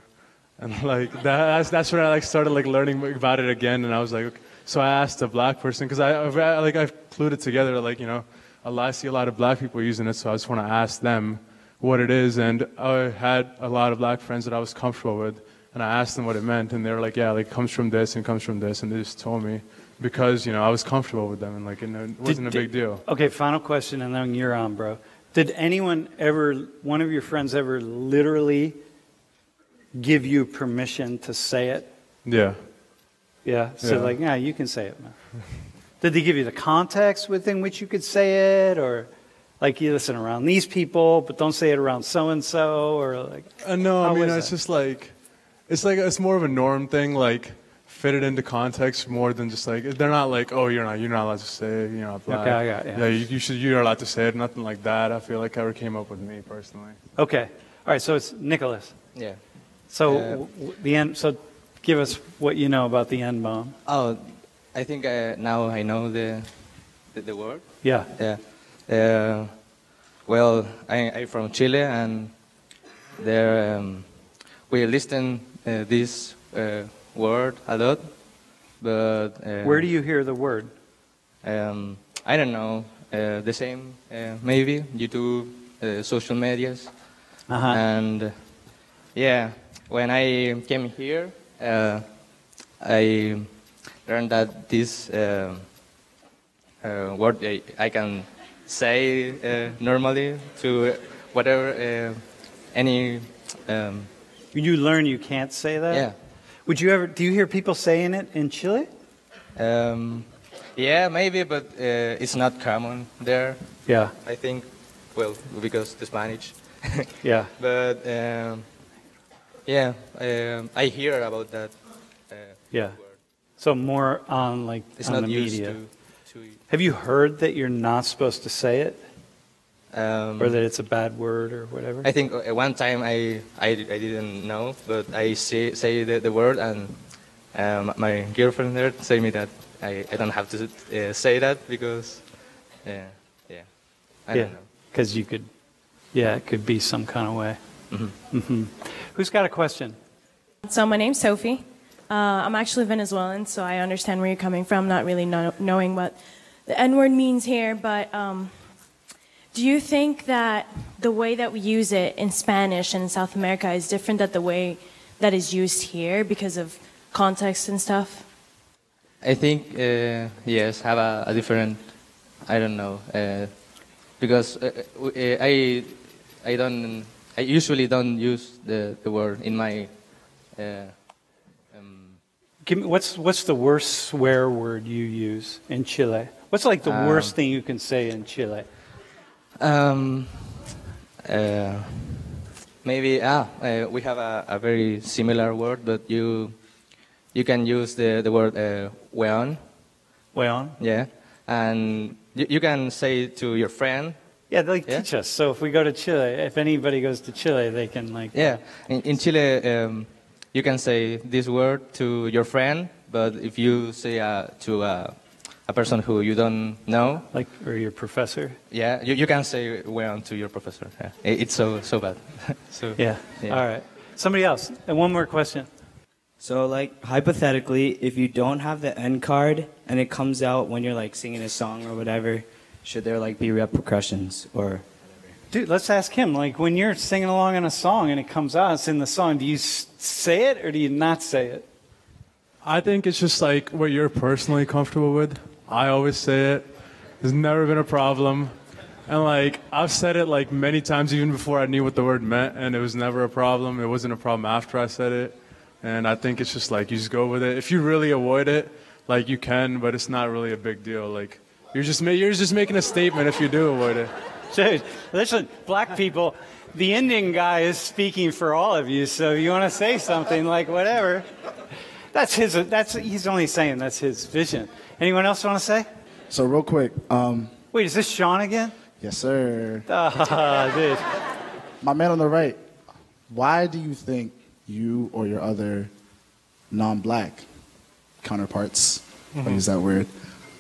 And, like, that's when I, like, started, like, learning about it again. And I was like, okay. So I asked a black person, because I've clued it together. Like, you know, I see a lot of black people using it, so I just want to ask them what it is. And I had a lot of black friends that I was comfortable with. And I asked them what it meant, and they were like, yeah, like, it comes from this and comes from this, and they just told me because, you know, I was comfortable with them, and, like, it wasn't a big deal. Okay, final question, and then you're on, bro. Did anyone ever, one of your friends ever literally give you permission to say it? Yeah. Yeah, so, yeah. Like, yeah, you can say it, man. Did they give you the context within which you could say it, or... like, you listen around these people, but don't say it around so-and-so, or, like... no, I mean, it's just, like... it's like, it's more of a norm thing, like, fit it into context more than just like, they're not like, oh, you're not allowed to say it, you're not black. Okay, I got it. Yeah, you're allowed to say it, nothing like that. I feel like ever came up with me personally. Okay, all right, so it's Nicholas. Yeah. So so give us what you know about the N-bomb. Oh, I think now I know the word. Yeah. Yeah. Well, I'm from Chile, and there. We listen this word a lot, but... where do you hear the word? I don't know. The same, maybe, YouTube, social medias. Uh-huh. And, yeah, when I came here, I learned that this word I can say normally to whatever, any... you learn you can't say that? Yeah. Would you ever, do you hear people saying it in Chile? Yeah, maybe, but it's not common there. Yeah. I think, well, because the Spanish. Yeah. But, yeah, I hear about that. Yeah. Word. So more on, like, it's on not the used media. Have you heard that you're not supposed to say it? Or that it's a bad word or whatever? I think one time I didn't know, but I say the word, and my girlfriend there said me that I don't have to say that because, I don't know. Because you could, it could be some kind of way. Mm-hmm. Mm-hmm. Who's got a question? So my name's Sophie. I'm actually Venezuelan, so I understand where you're coming from, not really knowing what the N-word means here, but... do you think that the way that we use it in Spanish and in South America is different than the way that is used here because of context and stuff? I think, yes, have a different, I don't know, because I usually don't use the word in my... what's the worst swear word you use in Chile? What's like the worst thing you can say in Chile? Maybe we have a very similar word, but you can use the word weón. Weón. Yeah, and you can say it to your friend. Yeah, they teach us. So if we go to Chile, if anybody goes to Chile, they can like. Yeah, in Chile, you can say this word to your friend, but if you say to a person who you don't know, like, or your professor. Yeah, you can say weón to your professor. Yeah. It's so bad. So yeah. All right. Somebody else. And one more question. So, like, hypothetically, if you don't have the N card and it comes out when you're like singing a song or whatever, should there like be repercussions or whatever? Dude, let's ask him. Like, when you're singing along in a song and it comes out, it's in the song. Do you say it or do you not say it? I think it's just like what you're personally comfortable with. I always say it. There's never been a problem. And like, I've said it like many times even before I knew what the word meant, and it was never a problem. It wasn't a problem after I said it. And I think it's just like, you just go with it. If you really avoid it, like you can, but it's not really a big deal. Like, you're just making a statement if you do avoid it. Dude, listen, black people, the Indian guy is speaking for all of you, so if you want to say something, like, whatever. He's only saying that's his vision. Anyone else want to say? So real quick. Wait, is this Sean again? Yes, sir. Dude. My man on the right, why do you think you or your other non-black counterparts, I use that word,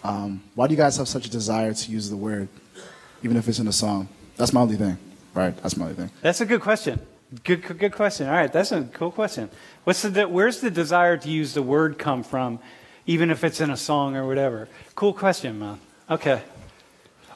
why do you guys have such a desire to use the word, even if it's in a song? That's my only thing, right? That's my only thing. That's a good question. Good question. All right, that's a cool question. Where's the desire to use the word come from, even if it's in a song or whatever? Cool question, man. Okay.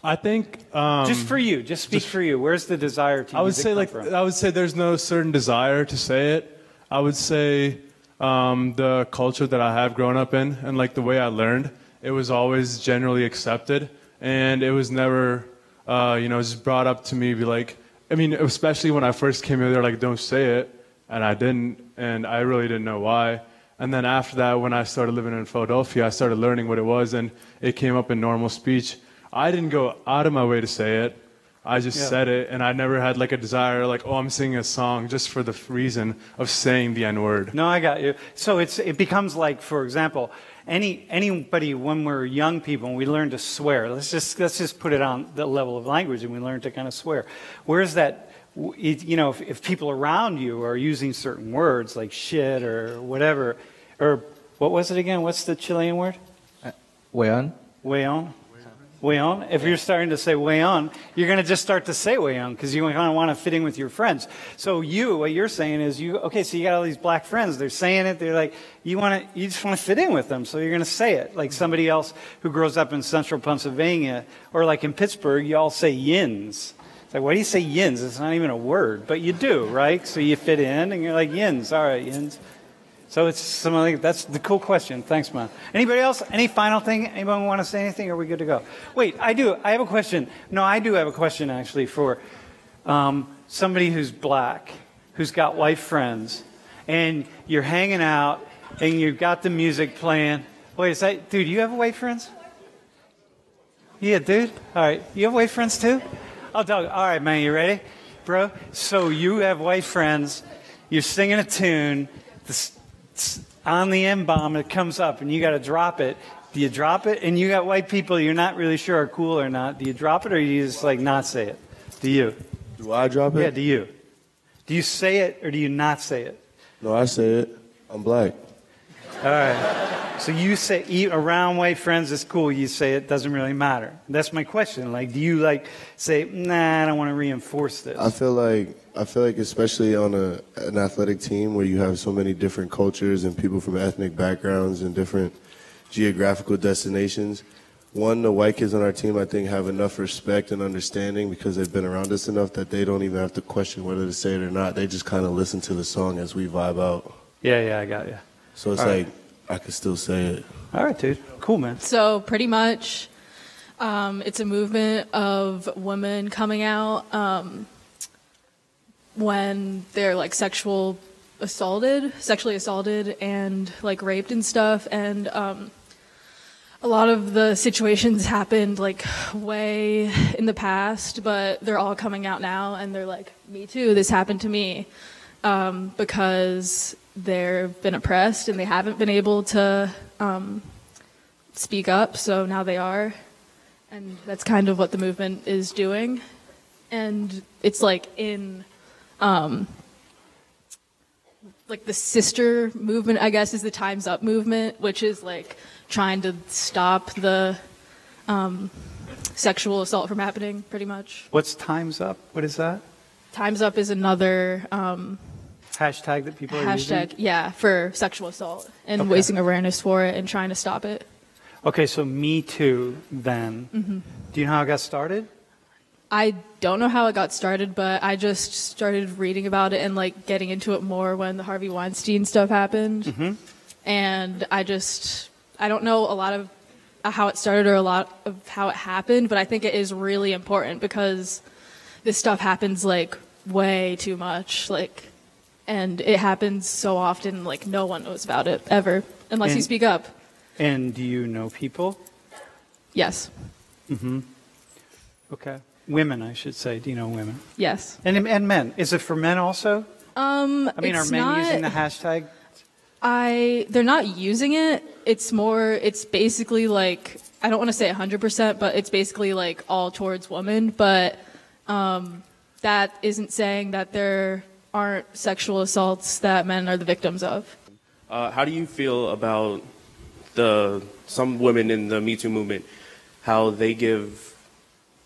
I think just for you, just speak for you. Where's the desire to use it come from? I would say there's no certain desire to say it. I would say the culture that I have grown up in and like the way I learned, it was always generally accepted, and it was never just brought up to me, be like. I mean, especially when I first came here, they're like, don't say it, and I didn't, and I really didn't know why. And then after that, when I started living in Philadelphia, I started learning what it was, and it came up in normal speech. I didn't go out of my way to say it. I just said it, and I never had like a desire, like, oh, I'm singing a song just for the reason of saying the N-word. No, I got you. So it becomes like, for example, anybody when we're young people and we learn to swear. Let's just put it on the level of language, and we learn to kind of swear. Where's that? If people around you are using certain words like shit or whatever, or what was it again? What's the Chilean word? Weón. Weón. Weón. If you're starting to say weón, you're going to just start to say weón because you kind of want to fit in with your friends. So what you're saying is so you got all these black friends. They're saying it. They're like, you just want to fit in with them. So you're going to say it. Like somebody else who grows up in central Pennsylvania or like in Pittsburgh, you all say yins. It's like, why do you say yins? It's not even a word, but you do, right? So you fit in and you're like yins. All right, yins. So it's something like, that's the cool question. Thanks, man. Anybody else? Any final thing? Anyone want to say anything? Are we good to go? Wait, I do. I have a question. No, I do have a question, actually, for somebody who's black, who's got white friends, and you're hanging out, and you've got the music playing. Wait, dude, you have white friends? Yeah, dude. All right. You have white friends, too? Oh, dog. All right, man. You ready, bro? So you have white friends. You're singing a tune. on the M-bomb, it comes up and you got to drop it. Do you drop it? And you got white people you're not really sure are cool or not. Do you drop it or you just like not say it? Do you? Do I drop it? Yeah, do you? Do you say it or do you not say it? No, I say it. I'm black. All right. So you say eat around white friends is cool. You say it doesn't really matter. That's my question. Like, do you like say, nah, I don't want to reinforce this? I feel like especially on an athletic team where you have so many different cultures and people from ethnic backgrounds and different geographical destinations. One, the white kids on our team, I think, have enough respect and understanding because they've been around us enough that they don't even have to question whether to say it or not. They just kind of listen to the song as we vibe out. Yeah, I got you. So it's all like, right. I could still say it. All right, dude. Cool, man. So pretty much it's a movement of women coming out when they're, like, sexually assaulted and, like, raped and stuff. And a lot of the situations happened like way in the past, but they're all coming out now and they're like, me too, this happened to me, because they've been oppressed and they haven't been able to speak up, so now they are. And that's kind of what the movement is doing. And it's like in like the sister movement, I guess, is the Times Up movement, which is like trying to stop the sexual assault from happening, pretty much. What's Time's Up? What is that? Time's Up is another hashtag that people are using? Hashtag, yeah, for sexual assault and raising awareness for it and trying to stop it. Okay, so Me Too, then. Mm-hmm. Do you know how it got started? I don't know how it got started, but I just started reading about it and, like, getting into it more when the Harvey Weinstein stuff happened. Mm-hmm. And I don't know a lot of how it started or a lot of how it happened, but I think it is really important because this stuff happens, like, way too much, like, and it happens so often, like, no one knows about it ever unless you speak up. And do you know people? Yes. Mm-hmm. Okay. Women, I should say. Do you know women? Yes. And men. Is it for men also? I mean, are men using the hashtag? They're not using it. It's basically like, I don't want to say 100%, but it's basically like all towards women. But that isn't saying that there aren't sexual assaults that men are the victims of. How do you feel about some women in the Me Too movement, how they give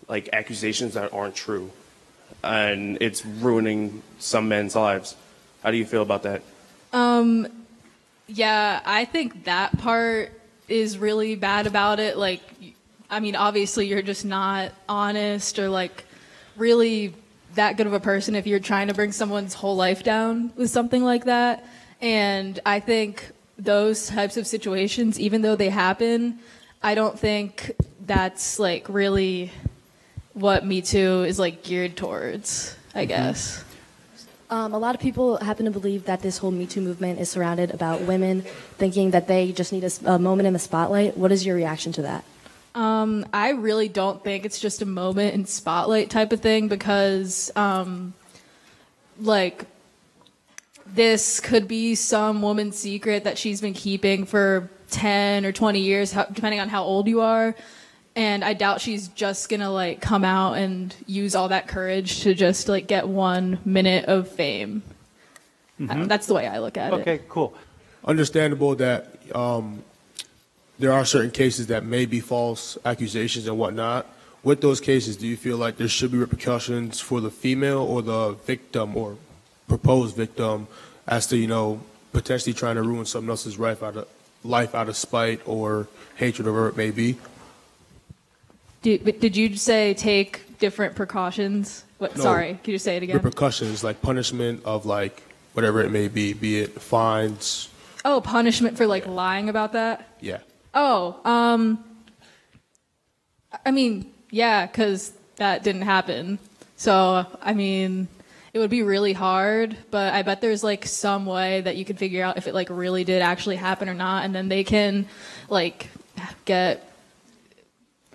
like accusations that aren't true and it's ruining some men's lives? How do you feel about that? Yeah, I think that part is really bad about it. Like, I mean, obviously you're just not honest or like really that good of a person if you're trying to bring someone's whole life down with something like that. And I think those types of situations, even though they happen, I don't think that's like really what Me Too is like geared towards, I guess. A lot of people happen to believe that this whole Me Too movement is surrounded about women, thinking that they just need a moment in the spotlight. What is your reaction to that? I really don't think it's just a moment in spotlight type of thing because, like, this could be some woman's secret that she's been keeping for 10 or 20 years, depending on how old you are. And I doubt she's just gonna like come out and use all that courage to just like get 1 minute of fame. Mm-hmm. That's the way I look at it. Okay, cool. Understandable that there are certain cases that may be false accusations and whatnot. With those cases, do you feel like there should be repercussions for the female or the victim or proposed victim as to, you know, potentially trying to ruin someone else's life out of spite or hatred or whatever it may be? Did you say take different precautions? What, no, sorry, could you say it again? Repercussions, like punishment of like whatever it may be it fines. Oh, punishment for like lying about that? Yeah. Oh, I mean, yeah, because that didn't happen. So, I mean, it would be really hard, but I bet there's like some way that you can figure out if it like really did actually happen or not, and then they can like get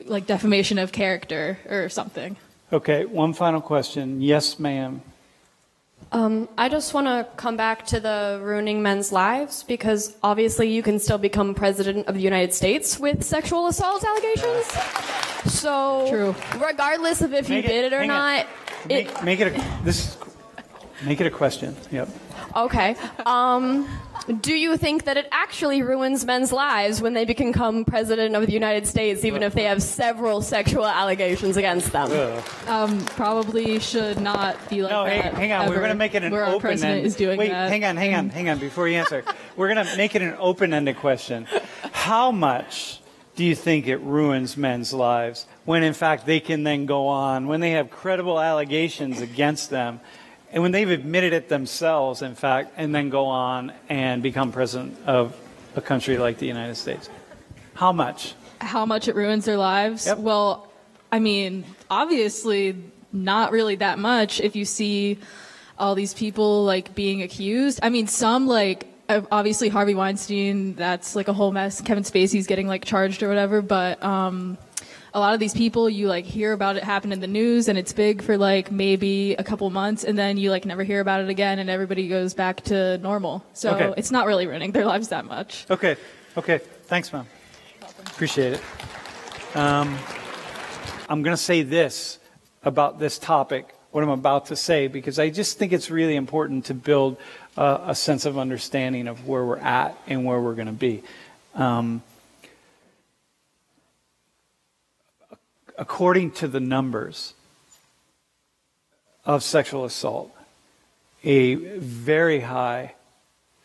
like defamation of character or something. Okay, one final question. Yes, ma'am. I just want to come back to the ruining men's lives, because obviously you can still become president of the United States with sexual assault allegations. So regardless of if you did it or not, make it a question. Yep. Okay. Do you think that it actually ruins men's lives when they become president of the United States, even if they have several sexual allegations against them? Probably should not be like that. Hang on. We're going to make it an open-ended. Hang on. Before you answer, we're going to make it an open-ended question. How much do you think it ruins men's lives when, in fact, they can then go on, when they have credible allegations against them, and when they've admitted it themselves, in fact, and then go on and become president of a country like the United States? How much? How much it ruins their lives? Yep. Well, I mean, obviously not really that much if you see all these people like being accused. I mean, some like, obviously Harvey Weinstein, that's like a whole mess. Kevin Spacey's getting like charged or whatever, but a lot of these people, you like hear about it happen in the news and it's big for like maybe a couple months, and then you like never hear about it again and everybody goes back to normal. So it's not really ruining their lives that much. Okay. Thanks, Mom. Appreciate it. I'm going to say this about this topic, what I'm about to say, because I just think it's really important to build a sense of understanding of where we're at and where we're going to be. According to the numbers of sexual assault, a very high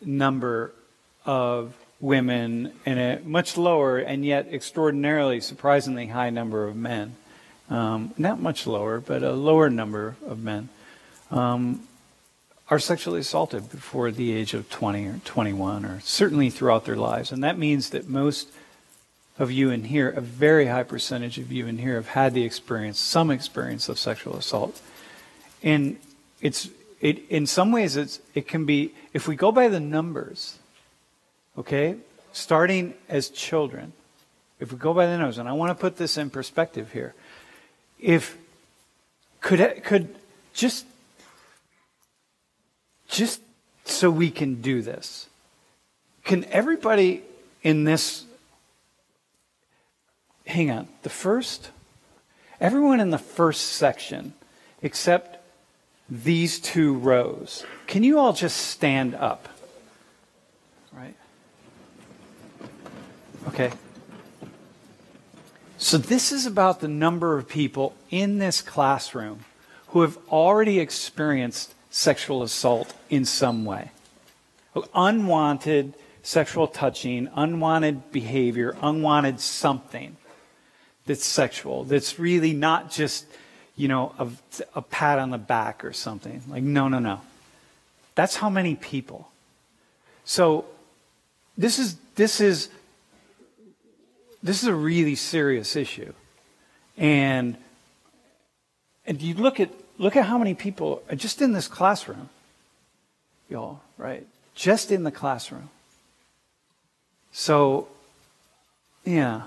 number of women and a much lower and yet extraordinarily, surprisingly high number of men. Not much lower, but a lower number of men are sexually assaulted before the age of 20 or 21, or certainly throughout their lives. And that means that most of you in here, a very high percentage of you in here, have had the experience, some experience of sexual assault. And in some ways it can be, if we go by the numbers, okay, starting as children, if we go by the numbers, and I want to put this in perspective here, just so we can do this, can everybody in this, hang on, everyone in the first section, except these two rows, can you all just stand up? Right? Okay. So this is about the number of people in this classroom who have already experienced sexual assault in some way. Unwanted sexual touching, unwanted behavior, unwanted something that's sexual, that's really not just, you know, a pat on the back or something. Like, no. That's how many people. So this is a really serious issue. And you look at how many people are just in this classroom, y'all, right? Just in the classroom. So, yeah.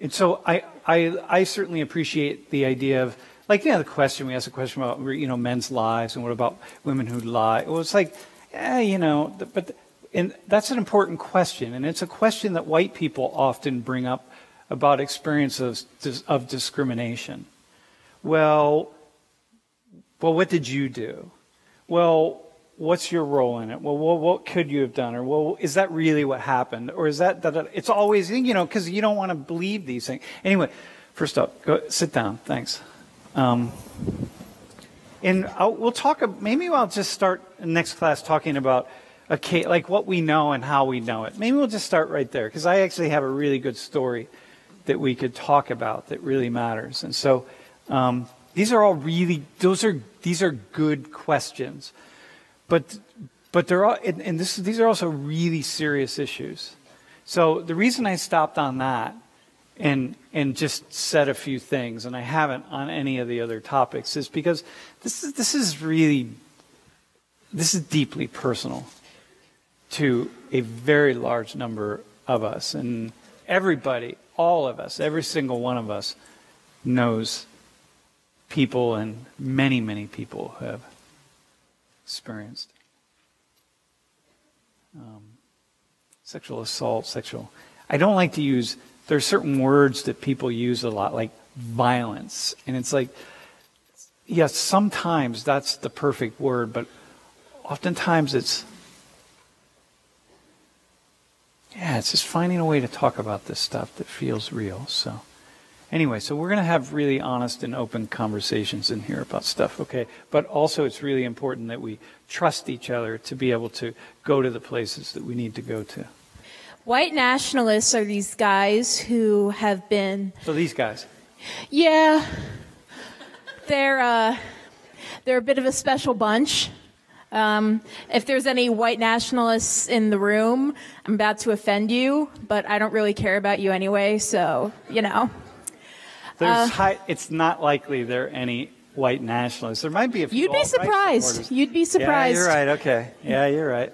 And so I certainly appreciate the idea of, like, you know, the question, we asked a question about, you know, men's lives and what about women who lie. Well, it's like, you know, but, and that's an important question. And it's a question that white people often bring up about experiences of discrimination. Well, what did you do? Well, what's your role in it? Well, what could you have done? Or, well, is that really what happened? Or is that, it's always, you know, because you don't want to believe these things. Anyway, first up, go sit down. Thanks. We'll talk, maybe I'll just start next class talking about, okay, like what we know and how we know it. Maybe we'll just start right there, because I actually have a really good story that we could talk about that really matters. And so these are all really, these are good questions. But they're all, and these are also really serious issues. So the reason I stopped on that and just said a few things, and I haven't on any of the other topics, is because this is deeply personal to a very large number of us, and everybody, all of us, every single one of us knows people, and many people who have experienced. Sexual assault, sexual... I don't like to use... There are certain words that people use a lot, like violence. And it's like, yes, sometimes that's the perfect word, but oftentimes it's... Yeah, it's just finding a way to talk about this stuff that feels real. So anyway, so we're going to have really honest and open conversations in here about stuff, okay? But also it's really important that we trust each other to be able to go to the places that we need to go to. White nationalists are these guys who have been... So these guys. Yeah. They're a bit of a special bunch. If there's any white nationalists in the room, I'm about to offend you, but I don't really care about you anyway, so, you know. There's it's not likely there are any white nationalists. There might be a few. You'd be surprised. You'd be surprised. Yeah, you're right. Okay. Yeah, you're right.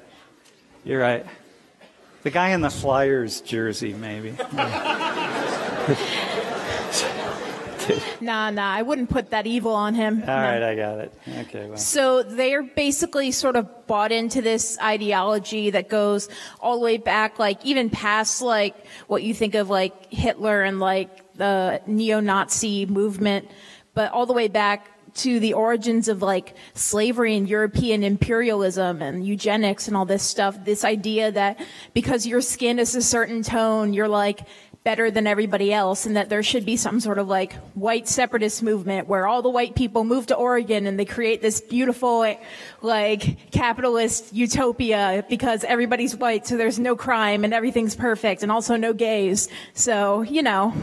You're right. The guy in the Flyers jersey, maybe. Nah, I wouldn't put that evil on him. All right, I got it. Okay. Well. So they're basically sort of bought into this ideology that goes all the way back, like even past like what you think of like Hitler and like the neo-Nazi movement, but all the way back to the origins of like slavery and European imperialism and eugenics and all this stuff. This idea that because your skin is a certain tone, you're like better than everybody else, and that there should be some sort of like white separatist movement where all the white people move to Oregon and they create this beautiful like capitalist utopia because everybody's white, so there's no crime and everything's perfect, and also no gays. So, you know,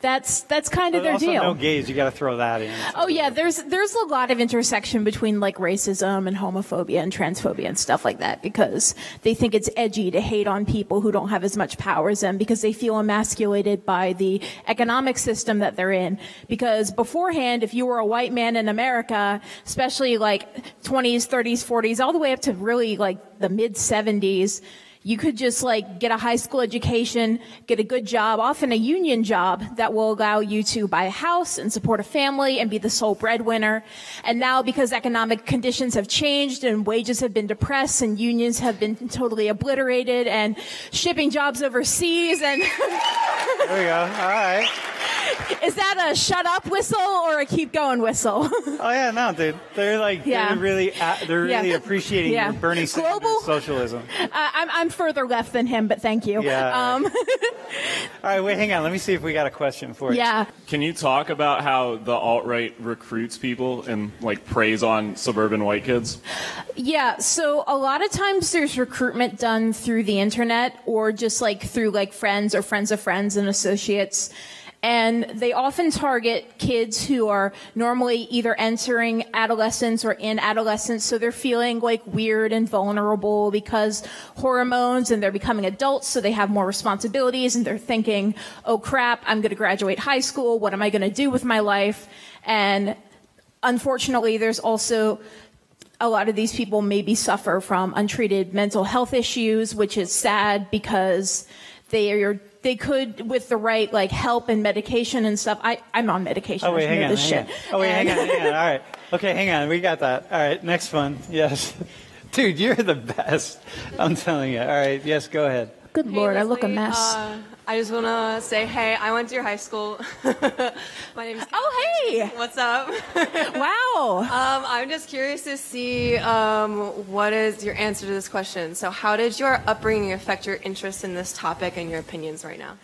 that's kind of their deal. Also no gays, you got to throw that in. Oh yeah, there's a lot of intersection between like racism and homophobia and transphobia and stuff like that, because they think it's edgy to hate on people who don't have as much power as them because they feel emasculated by the economic system that they're in. Because beforehand, if you were a white man in America, especially like 20s, 30s, 40s, all the way up to really like the mid 70s, you could just like get a high school education, get a good job, often a union job that will allow you to buy a house and support a family and be the sole breadwinner. And now, because economic conditions have changed and wages have been depressed and unions have been totally obliterated and shipping jobs overseas and... There we go. All right. Is that a shut up whistle or a keep going whistle? Oh yeah, no, dude. They're like, yeah. they're really appreciating your Bernie Sanders socialism. I'm further left than him, but thank you. Yeah. All right, wait, hang on. Let me see if we got a question for you. Yeah. Can you talk about how the alt-right recruits people and like preys on suburban white kids? Yeah. So a lot of times there's recruitment done through the internet or just like through like friends or friends of friends and associates. And they often target kids who are normally either entering adolescence or in adolescence, so they're feeling like weird and vulnerable because hormones, and they're becoming adults, so they have more responsibilities, and they're thinking, oh crap, I'm going to graduate high school, what am I going to do with my life? And unfortunately, there's also... a lot of these people maybe suffer from untreated mental health issues, which is sad because they could, with the right like help and medication and stuff. I'm on medication. Oh wait, hang on, hang on. All right. Okay, hang on. We got that. All right, next one. Yes. Dude, you're the best. I'm telling you. All right, yes, go ahead. Good Lord, Leslie, I look a mess. I just want to say, hey, I went to your high school. My name is... Oh, hey! What's up? Wow! I'm just curious to see what is your answer to this question. So how did your upbringing affect your interest in this topic and your opinions right now?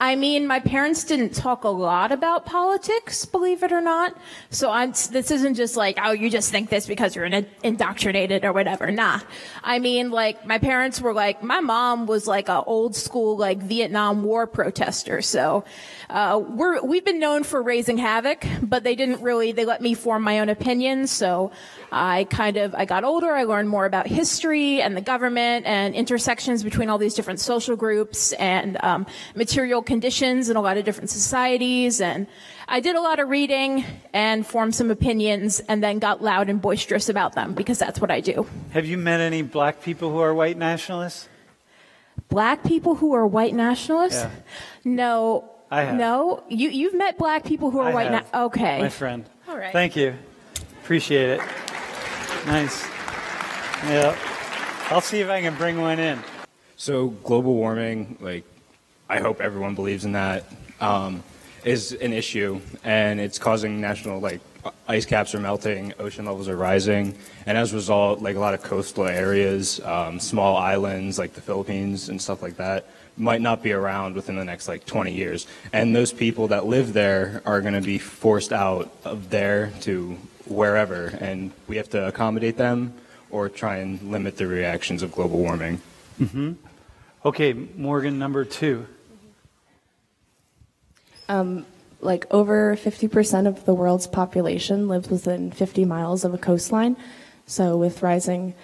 I mean, my parents didn't talk a lot about politics, believe it or not. So this isn't just like, oh, you just think this because you're indoctrinated or whatever. Nah. I mean, like, my parents were like... My mom was like an old school, like, Vietnam War protester. So we've been known for raising havoc, but they let me form my own opinions. So I got older, I learned more about history and the government and intersections between all these different social groups and material conditions in a lot of different societies. And I did a lot of reading and formed some opinions and then got loud and boisterous about them because that's what I do. Have you met any black people who are white nationalists? Black people who are white nationalists? Yeah. No. I have. No? You've met black people who are white nationalists? Okay. My friend. All right. Thank you. Appreciate it. Nice. Yeah. I'll see if I can bring one in. So global warming, like, I hope everyone believes in that, is an issue, and it's causing national, like, ice caps are melting, ocean levels are rising, and as a result, like, a lot of coastal areas, small islands like the Philippines and stuff like that, might not be around within the next, like, 20 years. And those people that live there are going to be forced out of there to wherever, and we have to accommodate them or try and limit the reactions of global warming. Mm-hmm. Okay, Morgan, number two. Like, over 50% of the world's population lives within 50 miles of a coastline. So with rising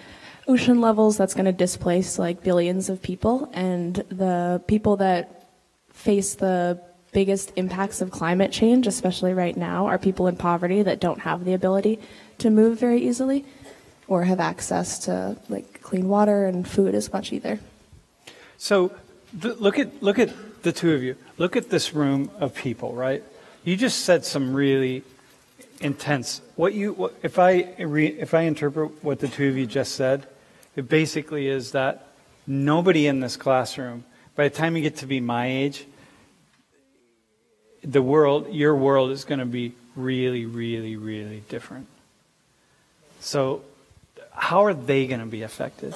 ocean levels, that's going to displace, like, billions of people. And the people that face the biggest impacts of climate change, especially right now, are people in poverty that don't have the ability to move very easily or have access to, like, clean water and food as much either. So look at the two of you. Look at this room of people, right? You just said some really intense. If I interpret what the two of you just said, it basically is that nobody in this classroom, by the time you get to be my age, the world, your world, is going to be really, really, really different. So how are they going to be affected?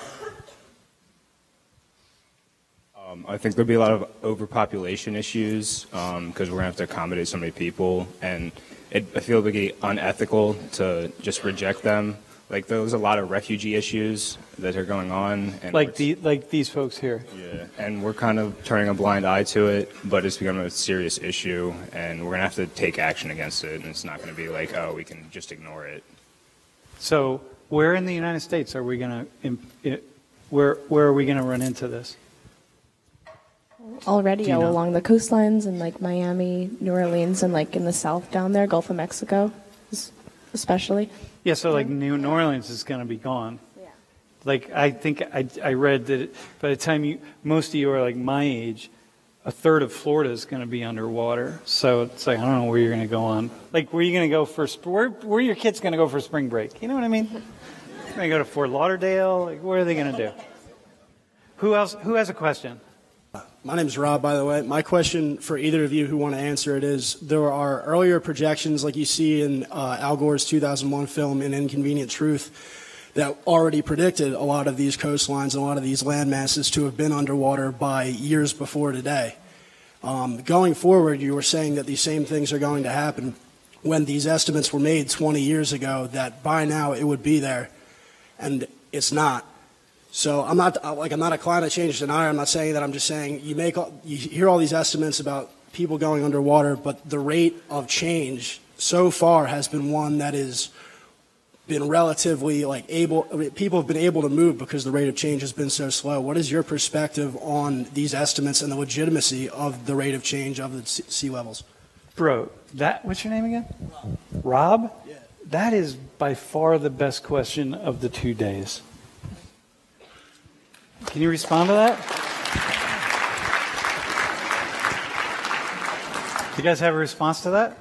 I think there'll be a lot of overpopulation issues because we're going to have to accommodate so many people, and I feel it'll be unethical to just reject them. Like, there's a lot of refugee issues that are going on. And like these folks here. Yeah, and we're kind of turning a blind eye to it, but it's become a serious issue, and we're going to have to take action against it, and it's not going to be like, oh, we can just ignore it. So where in the United States are we going to, where are we going to run into this? Already, you know, along the coastlines in, like, Miami, New Orleans, and, like, in the south down there, Gulf of Mexico, especially. Yeah, so, like, New Orleans is going to be gone. Yeah. Like, I think I read that by the time most of you are, like, my age, a third of Florida is going to be underwater. So it's like, I don't know where you're going to go on. Like, where are you going to go for, where are your kids going to go for spring break? You know what I mean? They're going to go to Fort Lauderdale. Like, what are they going to do? Who else? Who has a question? My name's Rob, by the way. My question for either of you who want to answer it is, there are earlier projections, like you see in Al Gore's 2001 film, An Inconvenient Truth, that already predicted a lot of these coastlines and a lot of these land masses to have been underwater by years before today. Going forward, you were saying that these same things are going to happen. When these estimates were made 20 years ago, that by now it would be there, and it's not. So I'm not a climate change denier. I'm not saying that. I'm just saying you hear all these estimates about people going underwater, but the rate of change so far has been one that has been relatively, like, people have been able to move because the rate of change has been so slow. What is your perspective on these estimates and the legitimacy of the rate of change of the sea levels? Bro, what's your name again? Rob? Yeah. That is by far the best question of the 2 days. Can you respond to that? Do you guys have a response to that?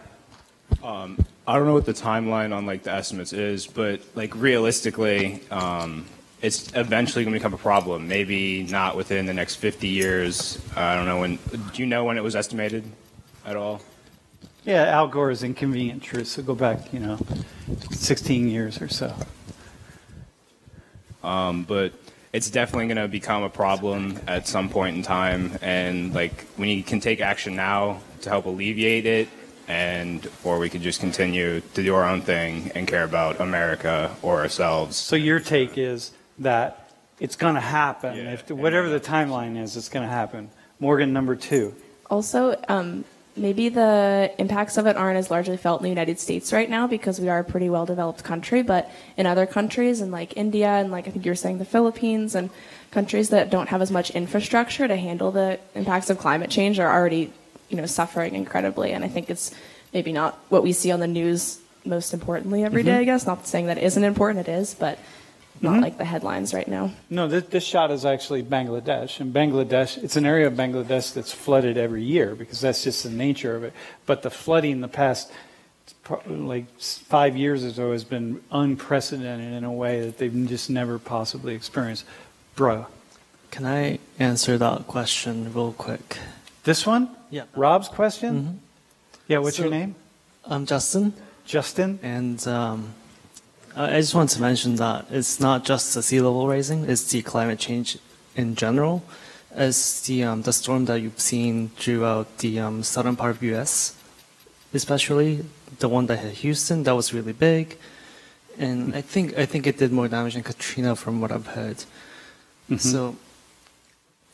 I don't know what the timeline on, like, the estimates is, but, like, realistically, it's eventually going to become a problem. Maybe not within the next 50 years. I don't know when. Do you know when it was estimated at all? Yeah, Al Gore's Inconvenient Truth. So go back, 16 years or so. But it's definitely going to become a problem at some point in time, and, like, we can take action now to help alleviate it, or we could just continue to do our own thing and care about America or ourselves. So your take is that it's going to happen. Yeah, whatever the timeline is, it's going to happen. Morgan, number two. Also, maybe the impacts of it aren't as largely felt in the United States right now because we are a pretty well-developed country, but in other countries, in, like, India and, like, I think you were saying the Philippines, and countries that don't have as much infrastructure to handle the impacts of climate change are already, suffering incredibly. And I think it's maybe not what we see on the news most importantly every day, I guess. Not saying that it isn't important, it is, but not like the headlines right now. No, this shot is actually Bangladesh. And Bangladesh, it's an area of Bangladesh that's flooded every year because that's just the nature of it. But the flooding in the past like 5 years or so has been unprecedented in a way that they've just never possibly experienced. Bro. Can I answer that question real quick? This one? Yeah. Rob's question? Mm-hmm. Yeah, what's your name? I'm Justin. Justin. And I just want to mention that it's not just the sea level rising, it's the climate change in general. It's the storm that you've seen throughout the southern part of U.S., especially the one that hit Houston, that was really big. And I think it did more damage than Katrina from what I've heard. Mm-hmm.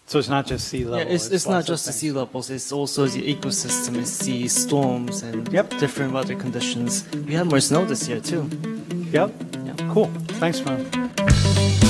So it's not just sea level. Yeah, it's not just the sea levels. It's also the ecosystem. It's the storms and different weather conditions. We had more snow this year too. Yep. Cool. Thanks, man.